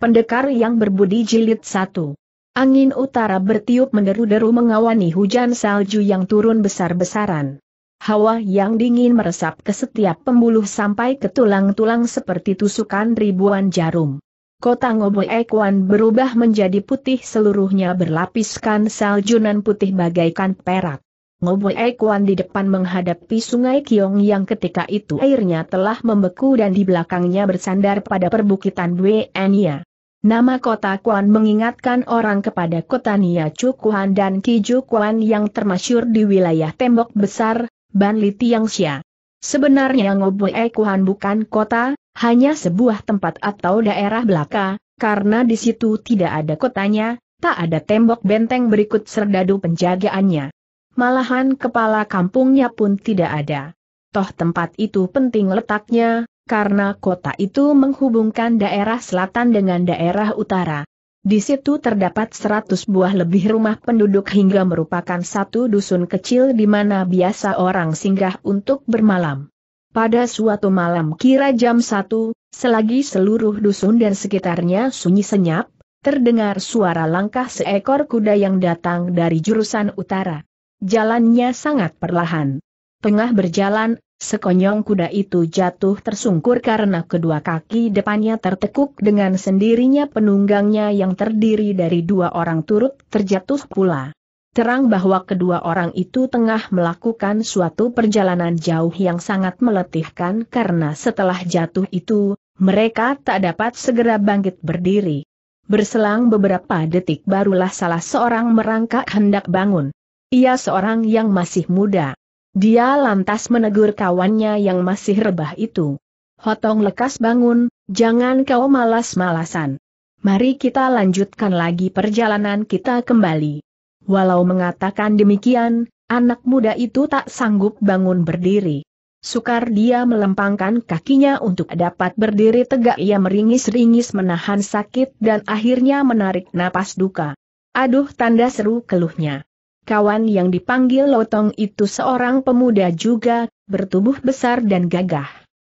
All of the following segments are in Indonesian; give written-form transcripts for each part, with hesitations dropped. Pendekar yang berbudi jilid 1. Angin utara bertiup menderu-deru mengawani hujan salju yang turun besar-besaran. Hawa yang dingin meresap ke setiap pembuluh sampai ke tulang-tulang seperti tusukan ribuan jarum. Kota Ngobei Kuan berubah menjadi putih seluruhnya berlapiskan salju nan putih bagaikan perak. Ngobei Kuan di depan menghadapi sungai Kiong yang ketika itu airnya telah membeku dan di belakangnya bersandar pada perbukitan Bue Ania. Nama kota Kuan mengingatkan orang kepada kota Niacu Kuan dan Kiju Kuan yang termasyhur di wilayah tembok besar, Banli Tiangsya. Sebenarnya Ngobei Kuan bukan kota, hanya sebuah tempat atau daerah belaka, karena di situ tidak ada kotanya, tak ada tembok benteng berikut serdadu penjagaannya. Malahan kepala kampungnya pun tidak ada. Toh tempat itu penting letaknya, karena kota itu menghubungkan daerah selatan dengan daerah utara. Di situ terdapat 100 buah lebih rumah penduduk hingga merupakan satu dusun kecil di mana biasa orang singgah untuk bermalam. Pada suatu malam kira jam 1, selagi seluruh dusun dan sekitarnya sunyi senyap, terdengar suara langkah seekor kuda yang datang dari jurusan utara. Jalannya sangat perlahan. Tengah berjalan, sekonyong kuda itu jatuh tersungkur karena kedua kaki depannya tertekuk dengan sendirinya, penunggangnya yang terdiri dari 2 orang turut terjatuh pula. Terang bahwa kedua orang itu tengah melakukan suatu perjalanan jauh yang sangat meletihkan karena setelah jatuh itu, mereka tak dapat segera bangkit berdiri. Berselang beberapa detik barulah salah seorang merangkak hendak bangun. Ia seorang yang masih muda. Dia lantas menegur kawannya yang masih rebah itu. "Hotong, lekas bangun, jangan kau malas-malasan. Mari kita lanjutkan lagi perjalanan kita kembali." Walau mengatakan demikian, anak muda itu tak sanggup bangun berdiri. Sukar dia melempangkan kakinya untuk dapat berdiri tegak. Ia meringis-ringis menahan sakit dan akhirnya menarik napas duka. "Aduh," tanda seru keluhnya. Kawan yang dipanggil Hotong itu seorang pemuda juga, bertubuh besar dan gagah.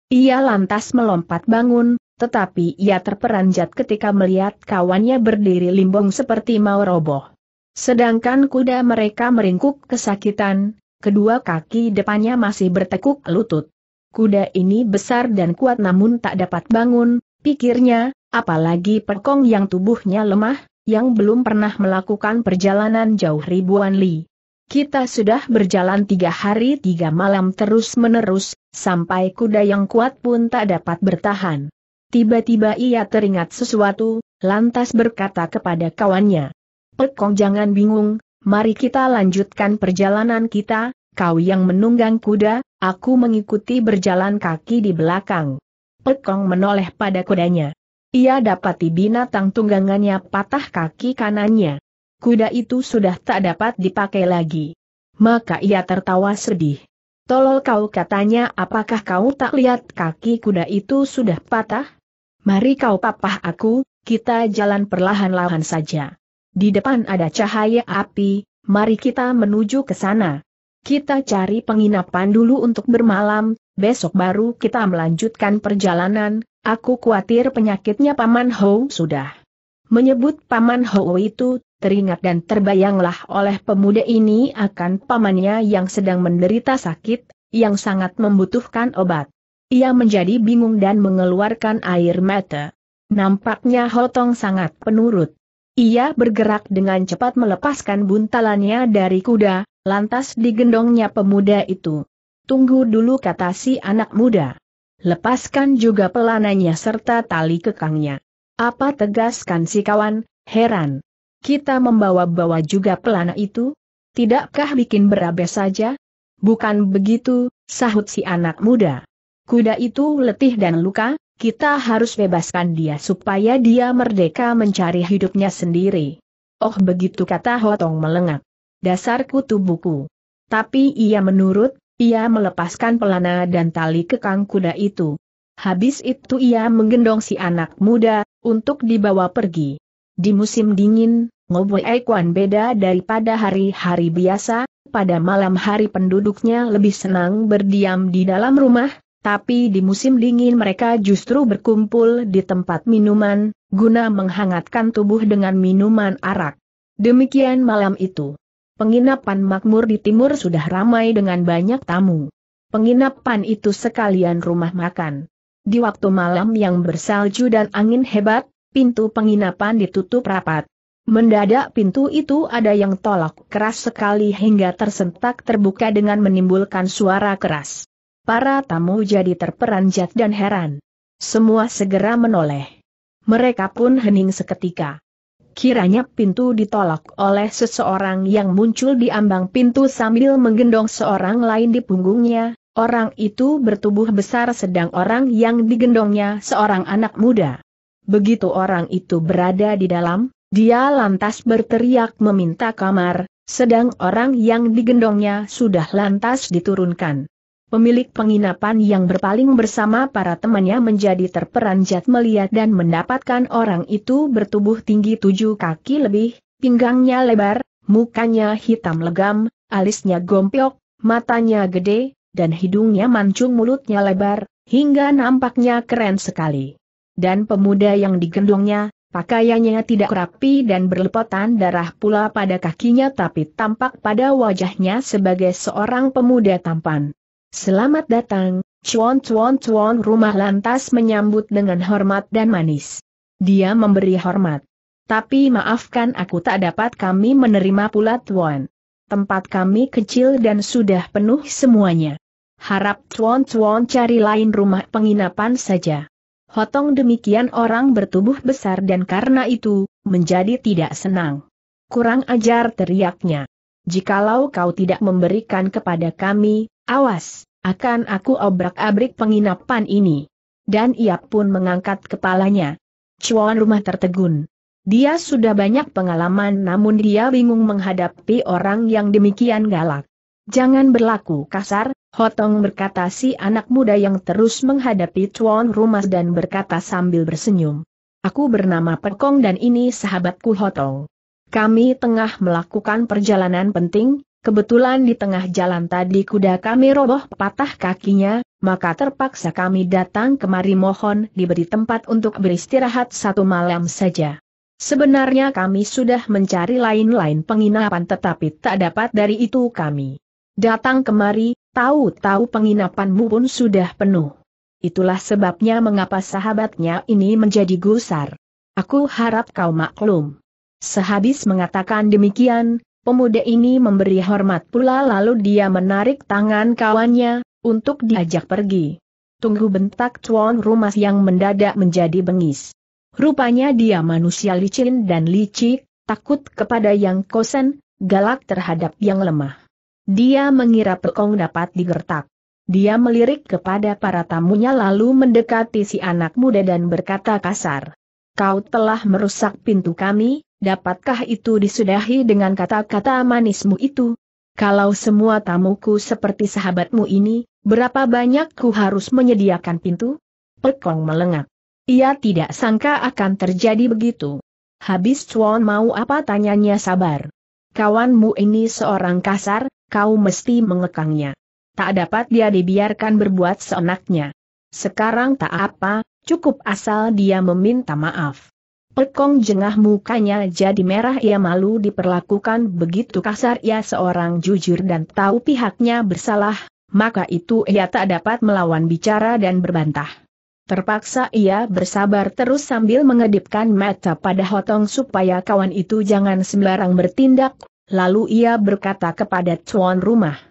Ia lantas melompat bangun, tetapi ia terperanjat ketika melihat kawannya berdiri limbung seperti mau roboh. Sedangkan kuda mereka meringkuk kesakitan, kedua kaki depannya masih bertekuk lutut. Kuda ini besar dan kuat namun tak dapat bangun, pikirnya, apalagi Pekong yang tubuhnya lemah, yang belum pernah melakukan perjalanan jauh ribuan li. "Kita sudah berjalan 3 hari 3 malam terus-menerus, sampai kuda yang kuat pun tak dapat bertahan." Tiba-tiba ia teringat sesuatu, lantas berkata kepada kawannya, "Pekong, jangan bingung, mari kita lanjutkan perjalanan kita, kau yang menunggang kuda, aku mengikuti berjalan kaki di belakang." Pekong menoleh pada kudanya. Ia dapati binatang tunggangannya patah kaki kanannya. Kuda itu sudah tak dapat dipakai lagi. Maka ia tertawa sedih. "Tolol kau," katanya, "apakah kau tak lihat kaki kuda itu sudah patah? Mari kau papah aku, kita jalan perlahan-lahan saja. Di depan ada cahaya api, mari kita menuju ke sana. Kita cari penginapan dulu untuk bermalam, besok baru kita melanjutkan perjalanan. Aku khawatir penyakitnya Paman Ho sudah." Menyebut Paman Ho itu, teringat dan terbayanglah oleh pemuda ini akan pamannya yang sedang menderita sakit, yang sangat membutuhkan obat. Ia menjadi bingung dan mengeluarkan air mata. Nampaknya Hotong sangat penurut. Ia bergerak dengan cepat melepaskan buntalannya dari kuda, lantas digendongnya pemuda itu. "Tunggu dulu," kata si anak muda. "Lepaskan juga pelananya serta tali kekangnya." "Apa?" tegaskan si kawan, heran. "Kita membawa-bawa juga pelana itu? Tidakkah bikin berabe saja?" "Bukan begitu," sahut si anak muda. "Kuda itu letih dan luka, kita harus bebaskan dia supaya dia merdeka mencari hidupnya sendiri." "Oh begitu," kata Hotong melengak. "Dasar kutu buku." Tapi ia menurut. Ia melepaskan pelana dan tali kekang kuda itu. Habis itu ia menggendong si anak muda, untuk dibawa pergi. Di musim dingin, Ngobei Kuan beda daripada hari-hari biasa, pada malam hari penduduknya lebih senang berdiam di dalam rumah, tapi di musim dingin mereka justru berkumpul di tempat minuman, guna menghangatkan tubuh dengan minuman arak. Demikian malam itu. Penginapan makmur di timur sudah ramai dengan banyak tamu. Penginapan itu sekalian rumah makan. Di waktu malam yang bersalju dan angin hebat, pintu penginapan ditutup rapat. Mendadak pintu itu ada yang tolak keras sekali hingga tersentak terbuka dengan menimbulkan suara keras. Para tamu jadi terperanjat dan heran. Semua segera menoleh. Mereka pun hening seketika. Kiranya pintu ditolak oleh seseorang yang muncul di ambang pintu sambil menggendong seorang lain di punggungnya. Orang itu bertubuh besar sedang orang yang digendongnya seorang anak muda. Begitu orang itu berada di dalam, dia lantas berteriak meminta kamar, sedang orang yang digendongnya sudah lantas diturunkan. Pemilik penginapan yang berpaling bersama para temannya menjadi terperanjat melihat dan mendapatkan orang itu bertubuh tinggi 7 kaki lebih, pinggangnya lebar, mukanya hitam legam, alisnya gomplok, matanya gede, dan hidungnya mancung, mulutnya lebar, hingga nampaknya keren sekali. Dan pemuda yang digendongnya, pakaiannya tidak rapi dan berlepotan darah pula pada kakinya, tapi tampak pada wajahnya sebagai seorang pemuda tampan. "Selamat datang, Chuan Chuan Chuan," rumah lantas menyambut dengan hormat dan manis. Dia memberi hormat. "Tapi maafkan, aku tak dapat kami menerima pula Tuan. Tempat kami kecil dan sudah penuh semuanya. Harap Chuan Chuan cari lain rumah penginapan saja." Hotong demikian orang bertubuh besar dan karena itu, menjadi tidak senang. "Kurang ajar," teriaknya. "Jikalau kau tidak memberikan kepada kami, awas, akan aku obrak-abrik penginapan ini." Dan ia pun mengangkat kepalanya. Cuan rumah tertegun. Dia sudah banyak pengalaman namun dia bingung menghadapi orang yang demikian galak. "Jangan berlaku kasar," Hotong berkata si anak muda yang terus menghadapi Cuan rumah dan berkata sambil bersenyum, "Aku bernama Pekong dan ini sahabatku Hotong. Kami tengah melakukan perjalanan penting. Kebetulan di tengah jalan tadi kuda kami roboh patah kakinya, maka terpaksa kami datang kemari, mohon diberi tempat untuk beristirahat 1 malam saja. Sebenarnya kami sudah mencari lain-lain penginapan tetapi tak dapat, dari itu kami datang kemari, tahu-tahu penginapanmu pun sudah penuh." Itulah sebabnya mengapa sahabatnya ini menjadi gusar. "Aku harap kau maklum." Sehabis mengatakan demikian, pemuda ini memberi hormat pula lalu dia menarik tangan kawannya, untuk diajak pergi. "Tunggu," bentak Tuan rumah yang mendadak menjadi bengis. Rupanya dia manusia licin dan licik, takut kepada yang kosen, galak terhadap yang lemah. Dia mengira Pekong dapat digertak. Dia melirik kepada para tamunya lalu mendekati si anak muda dan berkata kasar, "Kau telah merusak pintu kami. Dapatkah itu disudahi dengan kata-kata manismu itu? Kalau semua tamuku seperti sahabatmu ini, berapa banyak ku harus menyediakan pintu?" Pekong melengak. Ia tidak sangka akan terjadi begitu. "Habis Chuan mau apa?" tanyanya sabar. "Kawanmu ini seorang kasar, kau mesti mengekangnya. Tak dapat dia dibiarkan berbuat seenaknya. Sekarang tak apa, cukup asal dia meminta maaf." Pekong jengah, mukanya jadi merah, ia malu diperlakukan begitu kasar. Ia seorang jujur dan tahu pihaknya bersalah, maka itu ia tak dapat melawan bicara dan berbantah. Terpaksa ia bersabar terus sambil mengedipkan mata pada Hotong supaya kawan itu jangan sembarang bertindak, lalu ia berkata kepada Tuan rumah,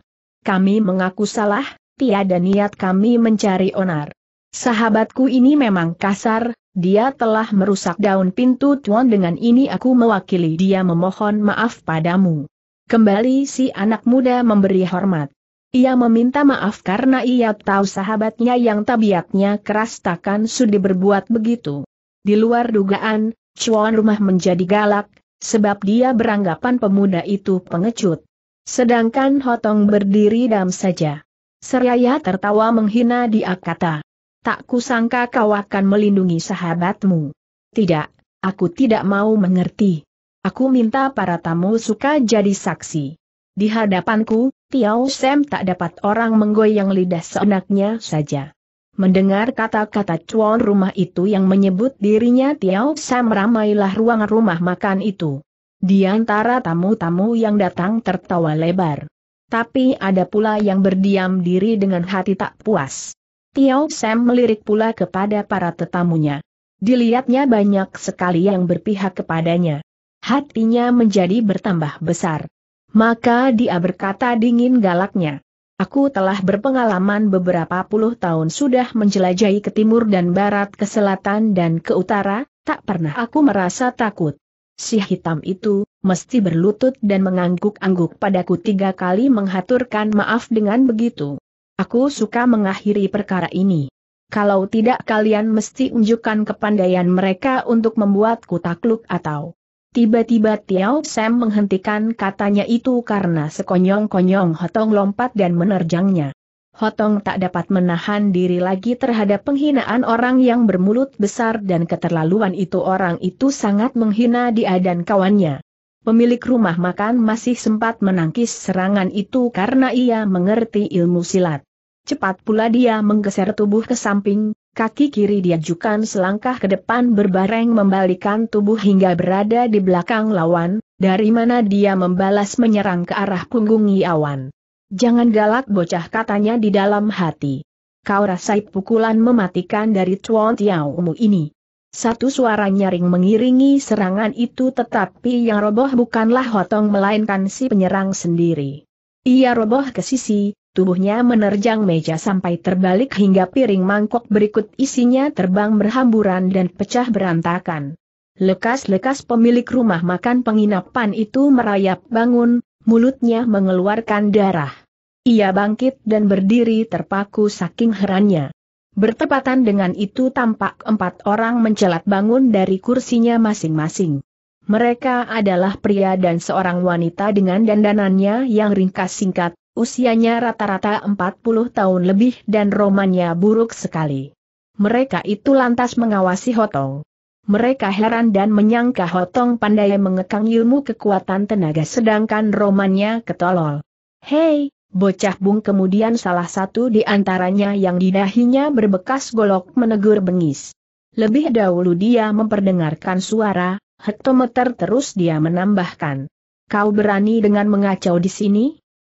"Kami mengaku salah, tiada niat kami mencari onar. Sahabatku ini memang kasar. Dia telah merusak daun pintu Tuan, dengan ini aku mewakili dia memohon maaf padamu." Kembali si anak muda memberi hormat. Ia meminta maaf karena ia tahu sahabatnya yang tabiatnya keras takkan sudi berbuat begitu. Di luar dugaan, Chuan rumah menjadi galak, sebab dia beranggapan pemuda itu pengecut. Sedangkan Hotong berdiri diam saja. Seraya tertawa menghina dia kata, "Tak kusangka kau akan melindungi sahabatmu." "Tidak, aku tidak mau mengerti. Aku minta para tamu suka jadi saksi. Di hadapanku, Tiao Sam tak dapat orang menggoyang lidah seenaknya saja. Mendengar kata-kata tuan rumah itu yang menyebut dirinya Tiao Sam, ramailah ruang rumah makan itu. Di antara tamu-tamu yang datang tertawa lebar. Tapi ada pula yang berdiam diri dengan hati tak puas. Tiao Sam melirik pula kepada para tetamunya. Dilihatnya banyak sekali yang berpihak kepadanya. Hatinya menjadi bertambah besar. Maka dia berkata dingin galaknya, "Aku telah berpengalaman beberapa puluh tahun sudah menjelajahi ke timur dan barat, ke selatan dan ke utara, tak pernah aku merasa takut." Si hitam itu, mesti berlutut dan mengangguk-angguk padaku 3 kali menghaturkan maaf. Dengan begitu, aku suka mengakhiri perkara ini. Kalau tidak, kalian mesti unjukkan kepandaian mereka untuk membuatku takluk atau... Tiba-tiba Tiao Sam menghentikan katanya itu karena sekonyong-konyong Hotong lompat dan menerjangnya. Hotong tak dapat menahan diri lagi terhadap penghinaan orang yang bermulut besar dan keterlaluan itu. Orang itu sangat menghina dia dan kawannya. Pemilik rumah makan masih sempat menangkis serangan itu karena ia mengerti ilmu silat. Cepat pula dia menggeser tubuh ke samping. Kaki kiri diajukan selangkah ke depan berbareng membalikan tubuh hingga berada di belakang lawan, dari mana dia membalas menyerang ke arah punggung Iawan. "Jangan galak bocah," katanya di dalam hati. "Kau rasai pukulan mematikan dari Chuan Tiaumu ini." Satu suara nyaring mengiringi serangan itu, tetapi yang roboh bukanlah Hotong melainkan si penyerang sendiri. Ia roboh ke sisi. Tubuhnya menerjang meja sampai terbalik hingga piring mangkok berikut isinya terbang berhamburan dan pecah berantakan. Lekas-lekas pemilik rumah makan penginapan itu merayap bangun, mulutnya mengeluarkan darah. Ia bangkit dan berdiri terpaku saking herannya. Bertepatan dengan itu tampak 4 orang mencelat bangun dari kursinya masing-masing. Mereka adalah pria dan seorang wanita dengan dandanannya yang ringkas singkat. Usianya rata-rata 40 tahun lebih dan romannya buruk sekali. Mereka itu lantas mengawasi Hotong. Mereka heran dan menyangka Hotong pandai mengekang ilmu kekuatan tenaga sedangkan romannya ketolol. "Hei, bocah bung!" Kemudian salah satu di antaranya yang di dahinya berbekas golok menegur bengis. Lebih dahulu dia memperdengarkan suara hektometer, terus dia menambahkan, "Kau berani dengan mengacau di sini?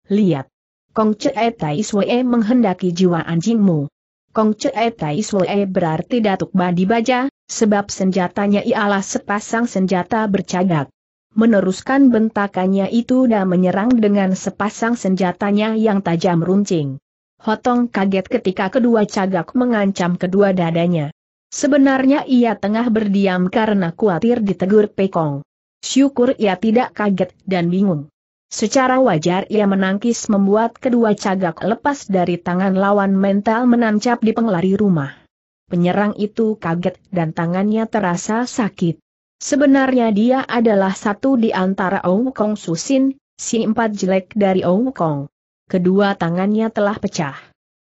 Lihat, Kongce Etai Swoe menghendaki jiwa anjingmu." Kongce Etai Swoe berarti datuk badi baja, sebab senjatanya ialah sepasang senjata bercagak. Meneruskan bentakannya itu dan menyerang dengan sepasang senjatanya yang tajam runcing. Hotong kaget ketika kedua cagak mengancam kedua dadanya. Sebenarnya ia tengah berdiam karena khawatir ditegur Pekong. Syukur ia tidak kaget dan bingung. Secara wajar ia menangkis membuat kedua cagak lepas dari tangan lawan, mental menancap di penglari rumah. Penyerang itu kaget dan tangannya terasa sakit. Sebenarnya dia adalah satu di antara Ong Kong Susin, si empat jelek dari Ong Kong. Kedua tangannya telah pecah.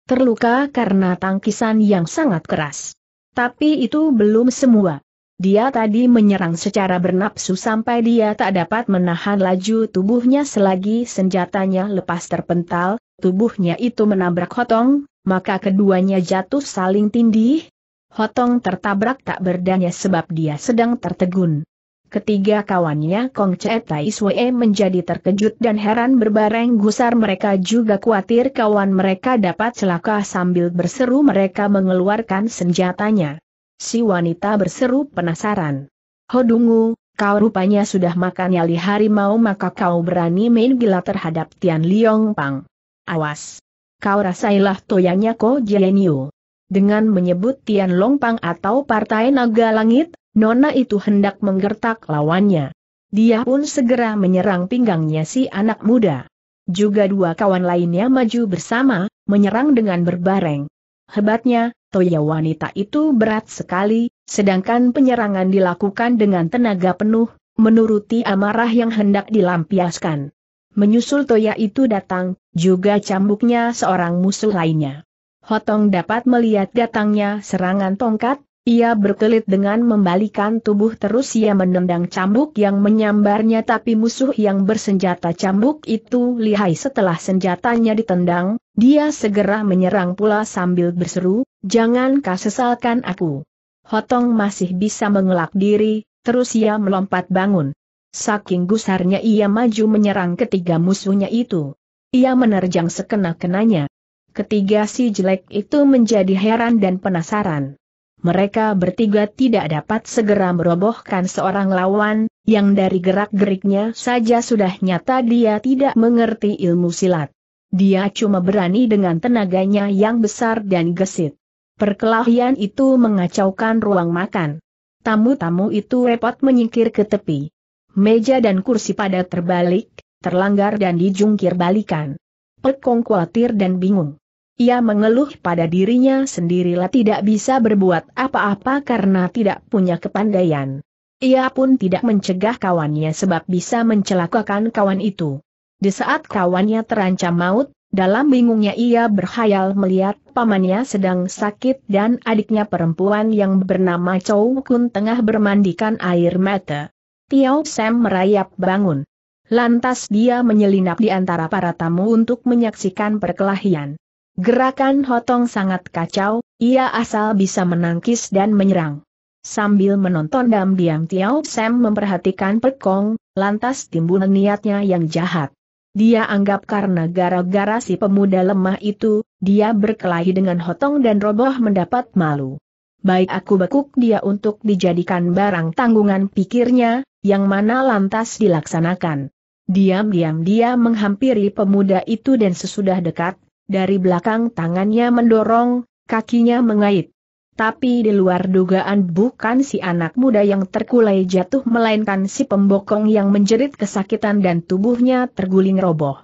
Terluka karena tangkisan yang sangat keras. Tapi itu belum semua. Dia tadi menyerang secara bernapsu sampai dia tak dapat menahan laju tubuhnya. Selagi senjatanya lepas terpental, tubuhnya itu menabrak Hotong, maka keduanya jatuh saling tindih. Hotong tertabrak tak berdaya sebab dia sedang tertegun. Ketiga kawannya Kongce Etai Swoe menjadi terkejut dan heran berbareng gusar. Mereka juga khawatir kawan mereka dapat celaka, sambil berseru mereka mengeluarkan senjatanya. Si wanita berseru penasaran, "Hodungu, kau rupanya sudah makan nyali harimau, maka kau berani main gila terhadap Tian Liong Pang. Awas, kau rasailah toyangnya Koje Nio." Dengan menyebut Tian Liong Pang atau Partai Naga Langit, nona itu hendak menggertak lawannya. Dia pun segera menyerang pinggangnya si anak muda. Juga 2 kawan lainnya maju bersama, menyerang dengan berbareng. Hebatnya, toya wanita itu berat sekali, sedangkan penyerangan dilakukan dengan tenaga penuh, menuruti amarah yang hendak dilampiaskan. Menyusul toya itu datang, juga cambuknya seorang musuh lainnya. Hotong dapat melihat datangnya serangan tongkat, ia berkelit dengan membalikan tubuh, terus ia menendang cambuk yang menyambarnya. Tapi musuh yang bersenjata cambuk itu lihai, setelah senjatanya ditendang, dia segera menyerang pula sambil berseru, Jangan kau sesalkan aku. Hotong masih bisa mengelak diri, terus ia melompat bangun. Saking gusarnya ia maju menyerang ketiga musuhnya itu. Ia menerjang sekena-kenanya. Ketiga si jelek itu menjadi heran dan penasaran. Mereka bertiga tidak dapat segera merobohkan seorang lawan, yang dari gerak-geriknya saja sudah nyata dia tidak mengerti ilmu silat. Dia cuma berani dengan tenaganya yang besar dan gesit. Perkelahian itu mengacaukan ruang makan. Tamu-tamu itu repot menyingkir ke tepi. Meja dan kursi pada terbalik, terlanggar dan dijungkir balikan. Pekong khawatir dan bingung. Ia mengeluh pada dirinya sendirilah tidak bisa berbuat apa-apa karena tidak punya kepandaian. Ia pun tidak mencegah kawannya sebab bisa mencelakakan kawan itu. Di saat kawannya terancam maut, dalam bingungnya ia berkhayal melihat pamannya sedang sakit dan adiknya perempuan yang bernama Chow Kun tengah bermandikan air mata. Tiao Sam merayap bangun. Lantas dia menyelinap di antara para tamu untuk menyaksikan perkelahian. Gerakan Hotong sangat kacau, ia asal bisa menangkis dan menyerang. Sambil menonton diam-diam Tiao Sam memperhatikan Pekong, lantas timbul niatnya yang jahat. Dia anggap karena gara-gara si pemuda lemah itu, dia berkelahi dengan Hotong dan roboh mendapat malu. Baik aku bekuk dia untuk dijadikan barang tanggungan pikirnya, yang mana lantas dilaksanakan. Diam-diam dia menghampiri pemuda itu dan sesudah dekat, dari belakang tangannya mendorong, kakinya mengait. Tapi di luar dugaan bukan si anak muda yang terkulai jatuh melainkan si pembokong yang menjerit kesakitan dan tubuhnya terguling roboh.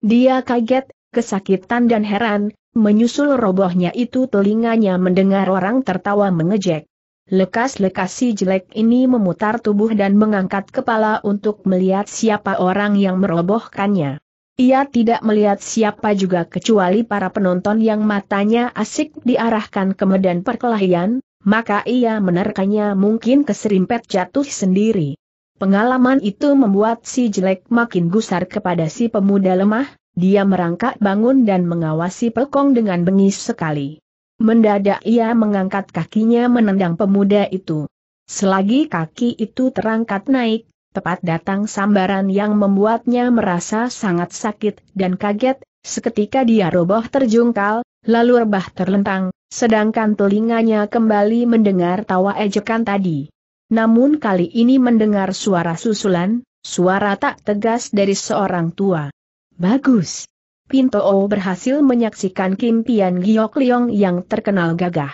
Dia kaget, kesakitan dan heran, menyusul robohnya itu telinganya mendengar orang tertawa mengejek. Lekas-lekas si jelek ini memutar tubuh dan mengangkat kepala untuk melihat siapa orang yang merobohkannya. Ia tidak melihat siapa juga kecuali para penonton yang matanya asik diarahkan ke medan perkelahian, maka ia menerkanya mungkin keserimpet jatuh sendiri. Pengalaman itu membuat si jelek makin gusar kepada si pemuda lemah, dia merangkak bangun dan mengawasi Pekong dengan bengis sekali. Mendadak ia mengangkat kakinya menendang pemuda itu. Selagi kaki itu terangkat naik, tepat datang sambaran yang membuatnya merasa sangat sakit dan kaget, seketika dia roboh terjungkal, lalu rebah terlentang, sedangkan telinganya kembali mendengar tawa ejekan tadi. Namun kali ini mendengar suara susulan, suara tak tegas dari seorang tua. Bagus! Pinto Oh berhasil menyaksikan Kim Pian Giok Liong yang terkenal gagah.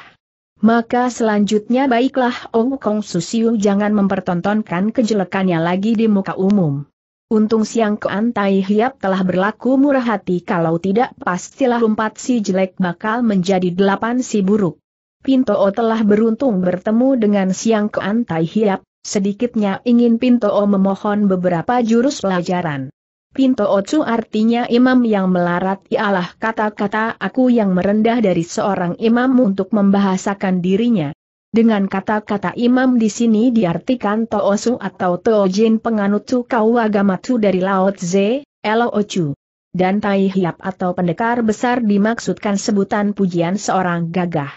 Maka selanjutnya baiklah Ong Kong Susin jangan mempertontonkan kejelekannya lagi di muka umum. Untung Siangkoan Tai Hiap telah berlaku murah hati kalau tidak pastilah umpat si jelek bakal menjadi 8 si buruk. Pinto Oh telah beruntung bertemu dengan Siangkoan Tai Hiap, sedikitnya ingin Pinto Oh memohon beberapa jurus pelajaran. Pinto Ocu artinya imam yang melarat ialah kata-kata aku yang merendah dari seorang imam untuk membahasakan dirinya. Dengan kata-kata imam di sini diartikan Toosu atau Toojin penganut Kau agama Tu dari Laot Ze, Elo Ocu. Dan Tai Hiap atau pendekar besar dimaksudkan sebutan pujian seorang gagah.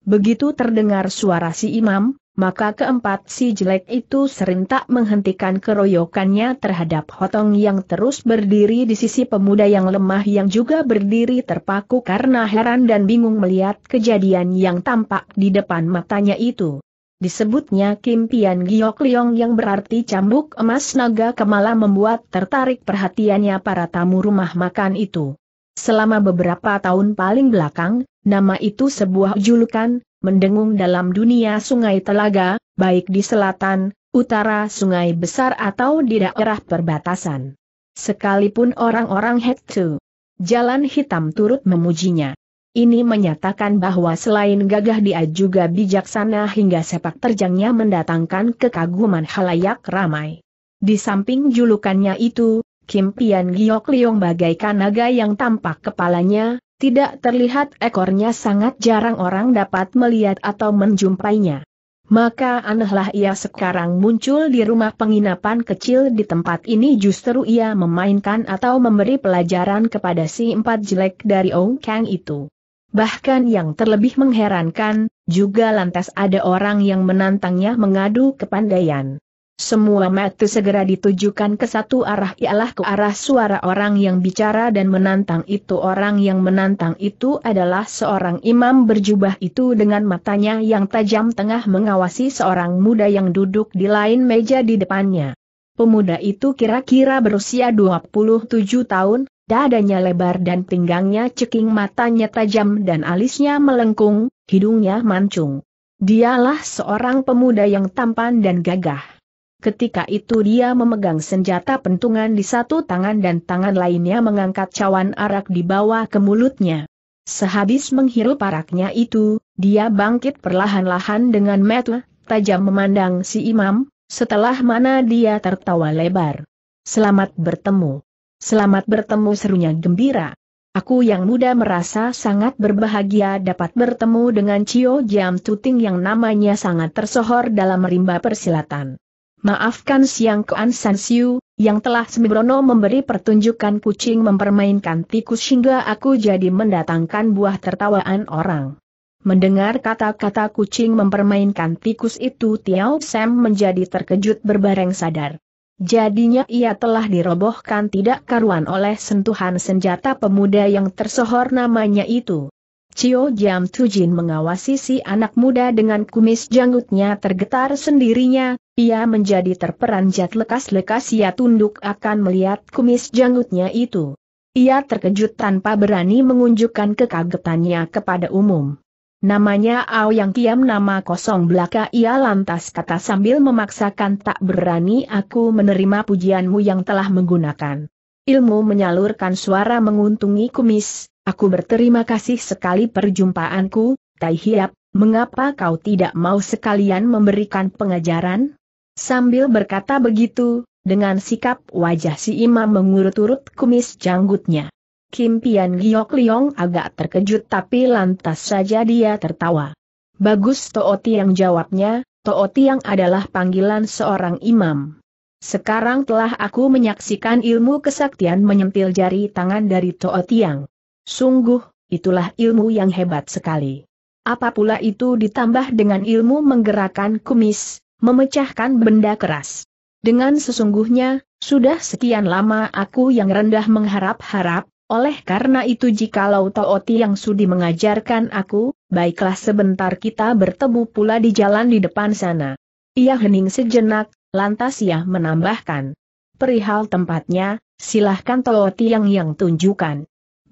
Begitu terdengar suara si imam, maka keempat si jelek itu serentak menghentikan keroyokannya terhadap Hotong yang terus berdiri di sisi pemuda yang lemah yang juga berdiri terpaku karena heran dan bingung melihat kejadian yang tampak di depan matanya itu. Disebutnya Kim Pian Giok Liong yang berarti cambuk emas naga kemala membuat tertarik perhatiannya para tamu rumah makan itu. Selama beberapa tahun paling belakang, nama itu sebuah julukan, mendengung dalam dunia sungai telaga, baik di selatan, utara sungai besar atau di daerah perbatasan. Sekalipun orang-orang Hektu Jalan Hitam turut memujinya. Ini menyatakan bahwa selain gagah dia juga bijaksana hingga sepak terjangnya mendatangkan kekaguman halayak ramai. Di samping julukannya itu, Kim Pian Giok Liong bagaikan naga yang tampak kepalanya, tidak terlihat ekornya sangat jarang orang dapat melihat atau menjumpainya. Maka anehlah ia sekarang muncul di rumah penginapan kecil di tempat ini justru ia memainkan atau memberi pelajaran kepada si empat jelek dari Ong Kang itu. Bahkan yang terlebih mengherankan, juga lantas ada orang yang menantangnya mengadu kepandaian. Semua mata segera ditujukan ke satu arah, ialah ke arah suara orang yang bicara dan menantang itu. Orang yang menantang itu adalah seorang imam berjubah itu, dengan matanya yang tajam tengah mengawasi seorang muda yang duduk di lain meja di depannya. Pemuda itu kira-kira berusia 27 tahun, dadanya lebar dan pinggangnya ceking, matanya tajam dan alisnya melengkung, hidungnya mancung. Dialah seorang pemuda yang tampan dan gagah. Ketika itu dia memegang senjata pentungan di satu tangan dan tangan lainnya mengangkat cawan arak dibawa ke mulutnya. Sehabis menghirup araknya itu, dia bangkit perlahan-lahan dengan mata tajam memandang si imam. Setelah mana dia tertawa lebar. "Selamat bertemu. Selamat bertemu," serunya gembira. "Aku yang muda merasa sangat berbahagia dapat bertemu dengan Cio Jam Tuting yang namanya sangat tersohor dalam rimba persilatan. Maafkan Siangkoan Sansiu, yang telah sembrono memberi pertunjukan kucing mempermainkan tikus hingga aku jadi mendatangkan buah tertawaan orang." Mendengar kata-kata kucing mempermainkan tikus itu, Tiao Sam menjadi terkejut berbareng sadar. Jadinya ia telah dirobohkan tidak karuan oleh sentuhan senjata pemuda yang tersohor namanya itu. Cio Jam Tujin mengawasi si anak muda dengan kumis janggutnya tergetar sendirinya, ia menjadi terperanjat lekas-lekas ia tunduk akan melihat kumis janggutnya itu. Ia terkejut tanpa berani mengunjukkan kekagetannya kepada umum. "Namanya Aoyang Kiam, nama kosong belaka," ia lantas kata sambil memaksakan tak berani. "Aku menerima pujianmu yang telah menggunakan ilmu menyalurkan suara menguntungi kumis. Aku berterima kasih sekali perjumpaanku. Tai Hiap, mengapa kau tidak mau sekalian memberikan pengajaran?" Sambil berkata begitu, dengan sikap wajah si imam mengurut-urut kumis janggutnya. Kim Pian Giok Liong agak terkejut tapi lantas saja dia tertawa. "Bagus Tooti yang," jawabnya. "Tooti yang adalah panggilan seorang imam. Sekarang telah aku menyaksikan ilmu kesaktian menyentil jari tangan dari Tooti yang. Sungguh, itulah ilmu yang hebat sekali. Apa pula itu ditambah dengan ilmu menggerakkan kumis, memecahkan benda keras. Dengan sesungguhnya, sudah sekian lama aku yang rendah mengharap-harap. Oleh karena itu jikalau Tooti yang sudi mengajarkan aku, baiklah sebentar kita bertemu pula di jalan di depan sana." Ia hening sejenak, lantas ia menambahkan, "Perihal tempatnya, silahkan Tooti yang tunjukkan."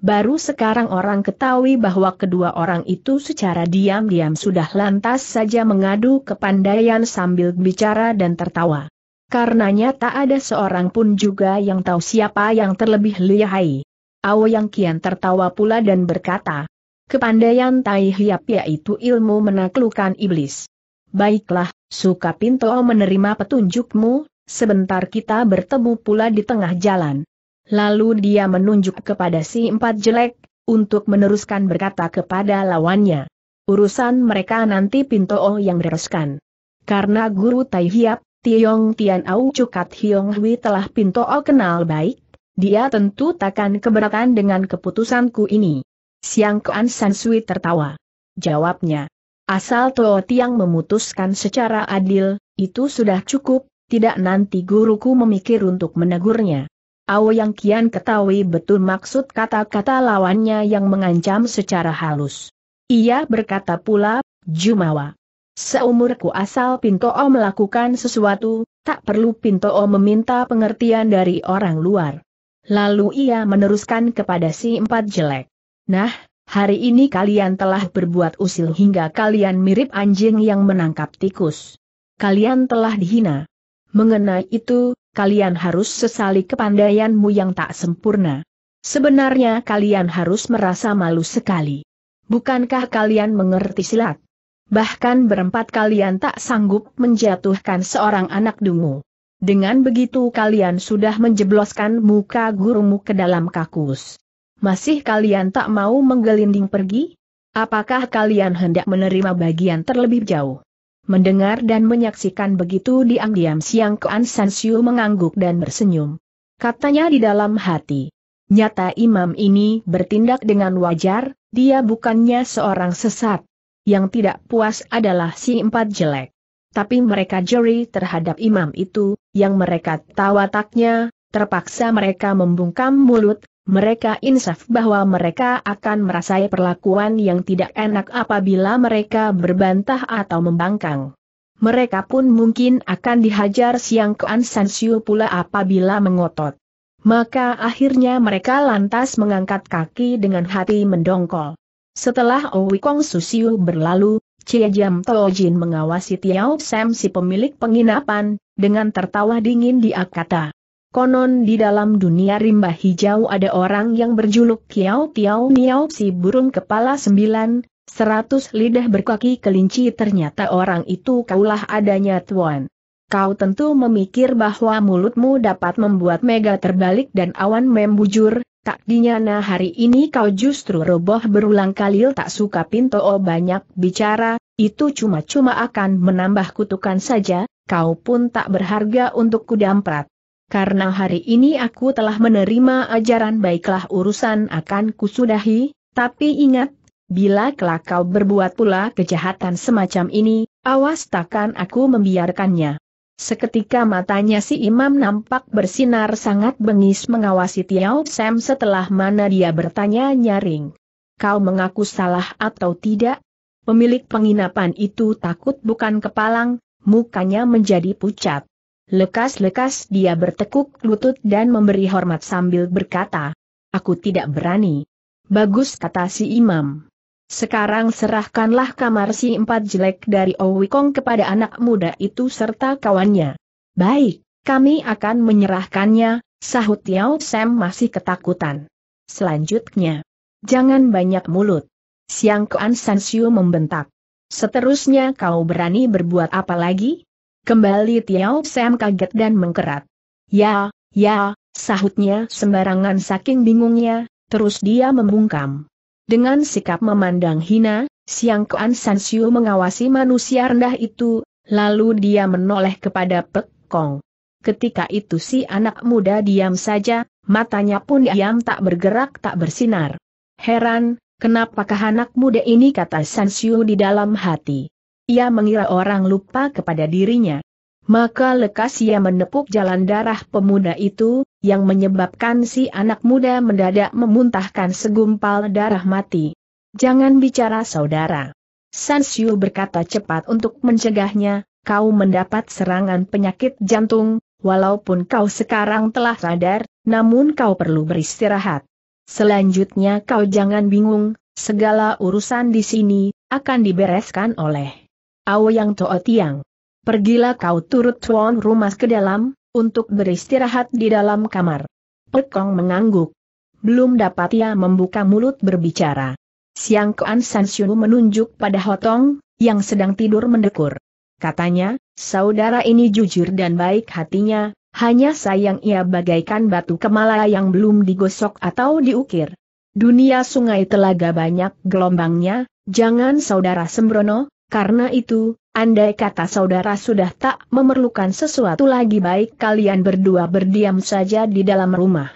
Baru sekarang orang ketahui bahwa kedua orang itu secara diam-diam sudah lantas saja mengadu kepandaian sambil bicara dan tertawa. Karenanya tak ada seorang pun juga yang tahu siapa yang terlebih lihai. Aoyang Kian tertawa pula dan berkata, "Kepandaian Tai Hiap yaitu ilmu menaklukkan iblis. Baiklah, suka Pinto menerima petunjukmu, sebentar kita bertemu pula di tengah jalan." Lalu dia menunjuk kepada si empat jelek, untuk meneruskan berkata kepada lawannya, "Urusan mereka nanti Pinto yang bereskan. Karena guru Tai Hiap, Tiong Tian Au Cukat Hiong Hui telah Pinto kenal baik. Dia tentu takkan keberatan dengan keputusanku ini." Siangkoan Sansui tertawa. Jawabnya, "Asal Tooti yang memutuskan secara adil, itu sudah cukup, tidak nanti guruku memikir untuk menegurnya." Aoyang Kian ketahui betul maksud kata-kata lawannya yang mengancam secara halus. Ia berkata pula, "Jumawa. Seumurku asal Pinto melakukan sesuatu, tak perlu Pinto meminta pengertian dari orang luar." Lalu ia meneruskan kepada si empat jelek, "Nah, hari ini kalian telah berbuat usil hingga kalian mirip anjing yang menangkap tikus. Kalian telah dihina. Mengenai itu, kalian harus sesali kepandaianmu yang tak sempurna. Sebenarnya kalian harus merasa malu sekali. Bukankah kalian mengerti silat? Bahkan berempat kalian tak sanggup menjatuhkan seorang anak dungu. Dengan begitu kalian sudah menjebloskan muka gurumu ke dalam kakus. Masih kalian tak mau menggelinding pergi? Apakah kalian hendak menerima bagian terlebih jauh?" Mendengar dan menyaksikan begitu, diam-diam Siangkoan Sansiu mengangguk dan bersenyum. Katanya di dalam hati, "Nyata imam ini bertindak dengan wajar, Dia bukannya seorang sesat. Yang tidak puas adalah si empat jelek. Tapi mereka jeri terhadap imam itu, yang mereka tahu wataknya, terpaksa mereka membungkam mulut. Mereka insaf bahwa mereka akan merasai perlakuan yang tidak enak apabila mereka berbantah atau membangkang. Mereka pun mungkin akan dihajar Siangkoan Sansiu pula apabila mengotot. Maka akhirnya mereka lantas mengangkat kaki dengan hati mendongkol. Setelah Ouyang Susiu berlalu, Xie Jamtujin mengawasi Tiao Sam si pemilik penginapan, dengan tertawa dingin dia kata. Konon di dalam dunia rimba hijau ada orang yang berjuluk Kiao Tiao Niao si burung kepala 900 lidah berkaki kelinci, ternyata orang itu kaulah adanya tuan. Kau tentu memikir bahwa mulutmu dapat membuat mega terbalik dan awan membujur, tak dinyana hari ini kau justru roboh berulang kali. Tak suka Pinto Oh banyak bicara, itu cuma-cuma akan menambah kutukan saja, kau pun tak berharga untuk kudamprat. Karena hari ini aku telah menerima ajaran, baiklah urusan akan kusudahi, tapi ingat, bila kelak kau berbuat pula kejahatan semacam ini, awas takkan aku membiarkannya. Seketika matanya si imam nampak bersinar sangat bengis mengawasi Tiao Sam, setelah mana dia bertanya nyaring. Kau mengaku salah atau tidak? Pemilik penginapan itu takut bukan kepalang, mukanya menjadi pucat. Lekas-lekas dia bertekuk lutut dan memberi hormat sambil berkata, "Aku tidak berani." "Bagus," kata si imam. "Sekarang serahkanlah kamar si empat jelek dari Ouyang kepada anak muda itu serta kawannya." "Baik, kami akan menyerahkannya," sahut Tiao Sam masih ketakutan. "Selanjutnya, jangan banyak mulut." Siangkoan Sansiu membentak. "Seterusnya kau berani berbuat apa lagi?" Kembali Tiao Sam kaget dan mengkerat. Ya, sahutnya sembarangan saking bingungnya, terus dia membungkam. Dengan sikap memandang hina, Siangkoan Sansiu mengawasi manusia rendah itu, lalu dia menoleh kepada Pekong. Ketika itu si anak muda diam saja, matanya pun diam tak bergerak tak bersinar. Heran, kenapakah anak muda ini, kata Sansiu di dalam hati. Ia mengira orang lupa kepada dirinya. Maka lekas ia menepuk jalan darah pemuda itu, yang menyebabkan si anak muda mendadak memuntahkan segumpal darah mati. "Jangan bicara saudara," Sansiu berkata cepat untuk mencegahnya, "kau mendapat serangan penyakit jantung, walaupun kau sekarang telah sadar, namun kau perlu beristirahat. Selanjutnya kau jangan bingung, segala urusan di sini akan dibereskan oleh Aoyang Tiang. Pergilah kau turut tuan rumah ke dalam, untuk beristirahat di dalam kamar." Pekong mengangguk. Belum dapat ia membuka mulut berbicara. Siangkoan Sansiu menunjuk pada Hotong, yang sedang tidur mendekur. Katanya, "Saudara ini jujur dan baik hatinya, hanya sayang ia bagaikan batu kemala yang belum digosok atau diukir. Dunia sungai telaga banyak gelombangnya, jangan saudara sembrono. Karena itu, andai kata saudara sudah tak memerlukan sesuatu lagi, baik kalian berdua berdiam saja di dalam rumah."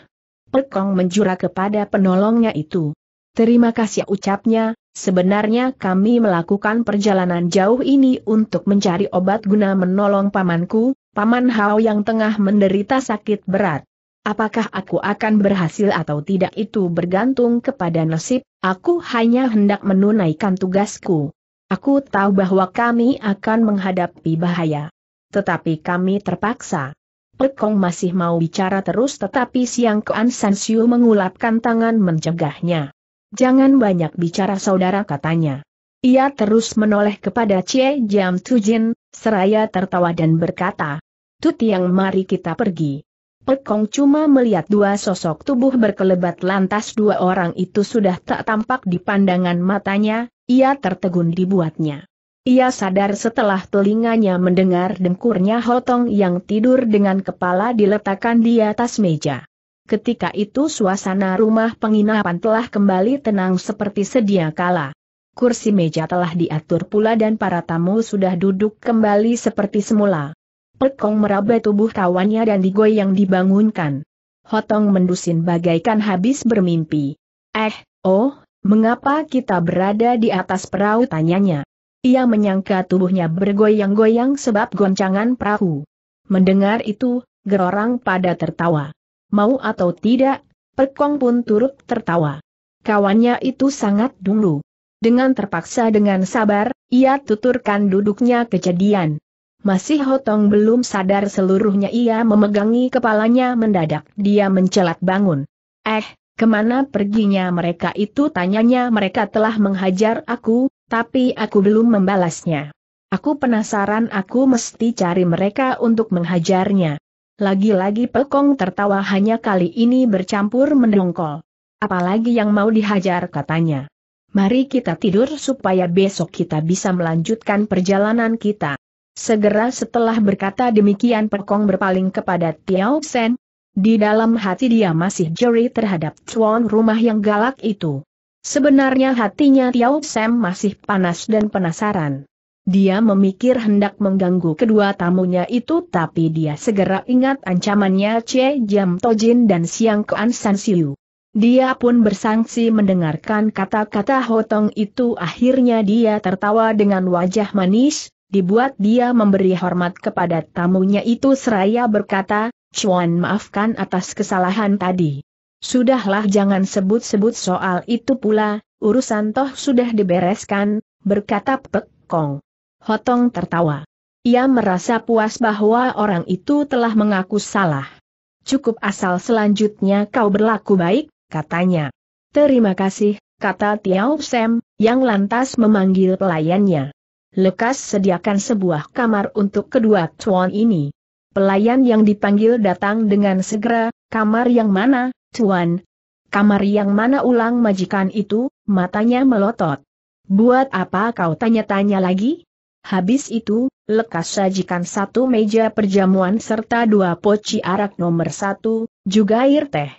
Pekong menjura kepada penolongnya itu. "Terima kasih," ucapnya, "sebenarnya kami melakukan perjalanan jauh ini untuk mencari obat guna menolong pamanku, Paman Ho yang tengah menderita sakit berat. Apakah aku akan berhasil atau tidak itu bergantung kepada nasib, aku hanya hendak menunaikan tugasku. Aku tahu bahwa kami akan menghadapi bahaya. Tetapi kami terpaksa." Pekong masih mau bicara terus tetapi Siangkoan Sansiu mengulapkan tangan mencegahnya. "Jangan banyak bicara saudara," katanya. Ia terus menoleh kepada Xie Jamtujin, seraya tertawa dan berkata, "Tutiang, mari kita pergi." Pekong cuma melihat dua sosok tubuh berkelebat, lantas dua orang itu sudah tak tampak di pandangan matanya. Ia tertegun dibuatnya. Ia sadar setelah telinganya mendengar dengkurnya Hotong yang tidur dengan kepala diletakkan di atas meja. Ketika itu suasana rumah penginapan telah kembali tenang seperti sedia kala. Kursi meja telah diatur pula dan para tamu sudah duduk kembali seperti semula. Pekong meraba tubuh kawannya dan digoyang dibangunkan. Hotong mendusin bagaikan habis bermimpi. "Oh, "Mengapa kita berada di atas perahu?" tanyanya. Ia menyangka tubuhnya bergoyang-goyang sebab goncangan perahu. Mendengar itu, gerorang pada tertawa. Mau atau tidak, Pekong pun turut tertawa. Kawannya itu sangat dulu. Dengan terpaksa dengan sabar, ia tuturkan duduknya kejadian. Masih Hotong belum sadar seluruhnya, ia memegangi kepalanya. Mendadak dia mencelat bangun. Kemana perginya mereka itu?" tanyanya. "Mereka telah menghajar aku, tapi aku belum membalasnya. Aku penasaran, aku mesti cari mereka untuk menghajarnya." Lagi-lagi Pekong tertawa, hanya kali ini bercampur mendongkol. "Apalagi yang mau dihajar?" katanya. "Mari kita tidur supaya besok kita bisa melanjutkan perjalanan kita." Segera setelah berkata demikian, Pekong berpaling kepada Tiao Sen. Di dalam hati dia masih jeri terhadap tuan rumah yang galak itu. Sebenarnya hatinya Tiao Sam masih panas dan penasaran. Dia memikir hendak mengganggu kedua tamunya itu, tapi dia segera ingat ancamannya Xie Jamtujin dan Siangkoan Sansiu. Dia pun bersangsi mendengarkan kata-kata Hotong itu. Akhirnya dia tertawa dengan wajah manis, dibuat dia memberi hormat kepada tamunya itu seraya berkata, "Chuan, maafkan atas kesalahan tadi." "Sudahlah, jangan sebut-sebut soal itu pula, urusan toh sudah dibereskan," berkata Pekong. Hotong tertawa. Ia merasa puas bahwa orang itu telah mengaku salah. "Cukup, asal selanjutnya kau berlaku baik," katanya. "Terima kasih," kata Tiao Sam, yang lantas memanggil pelayannya. "Lekas sediakan sebuah kamar untuk kedua tuan ini." Pelayan yang dipanggil datang dengan segera. "Kamar yang mana, Tuan?" "Kamar yang mana?" ulang majikan itu, matanya melotot. "Buat apa kau tanya-tanya lagi? Habis itu, lekas sajikan satu meja perjamuan serta 2 poci arak nomor 1, juga air teh.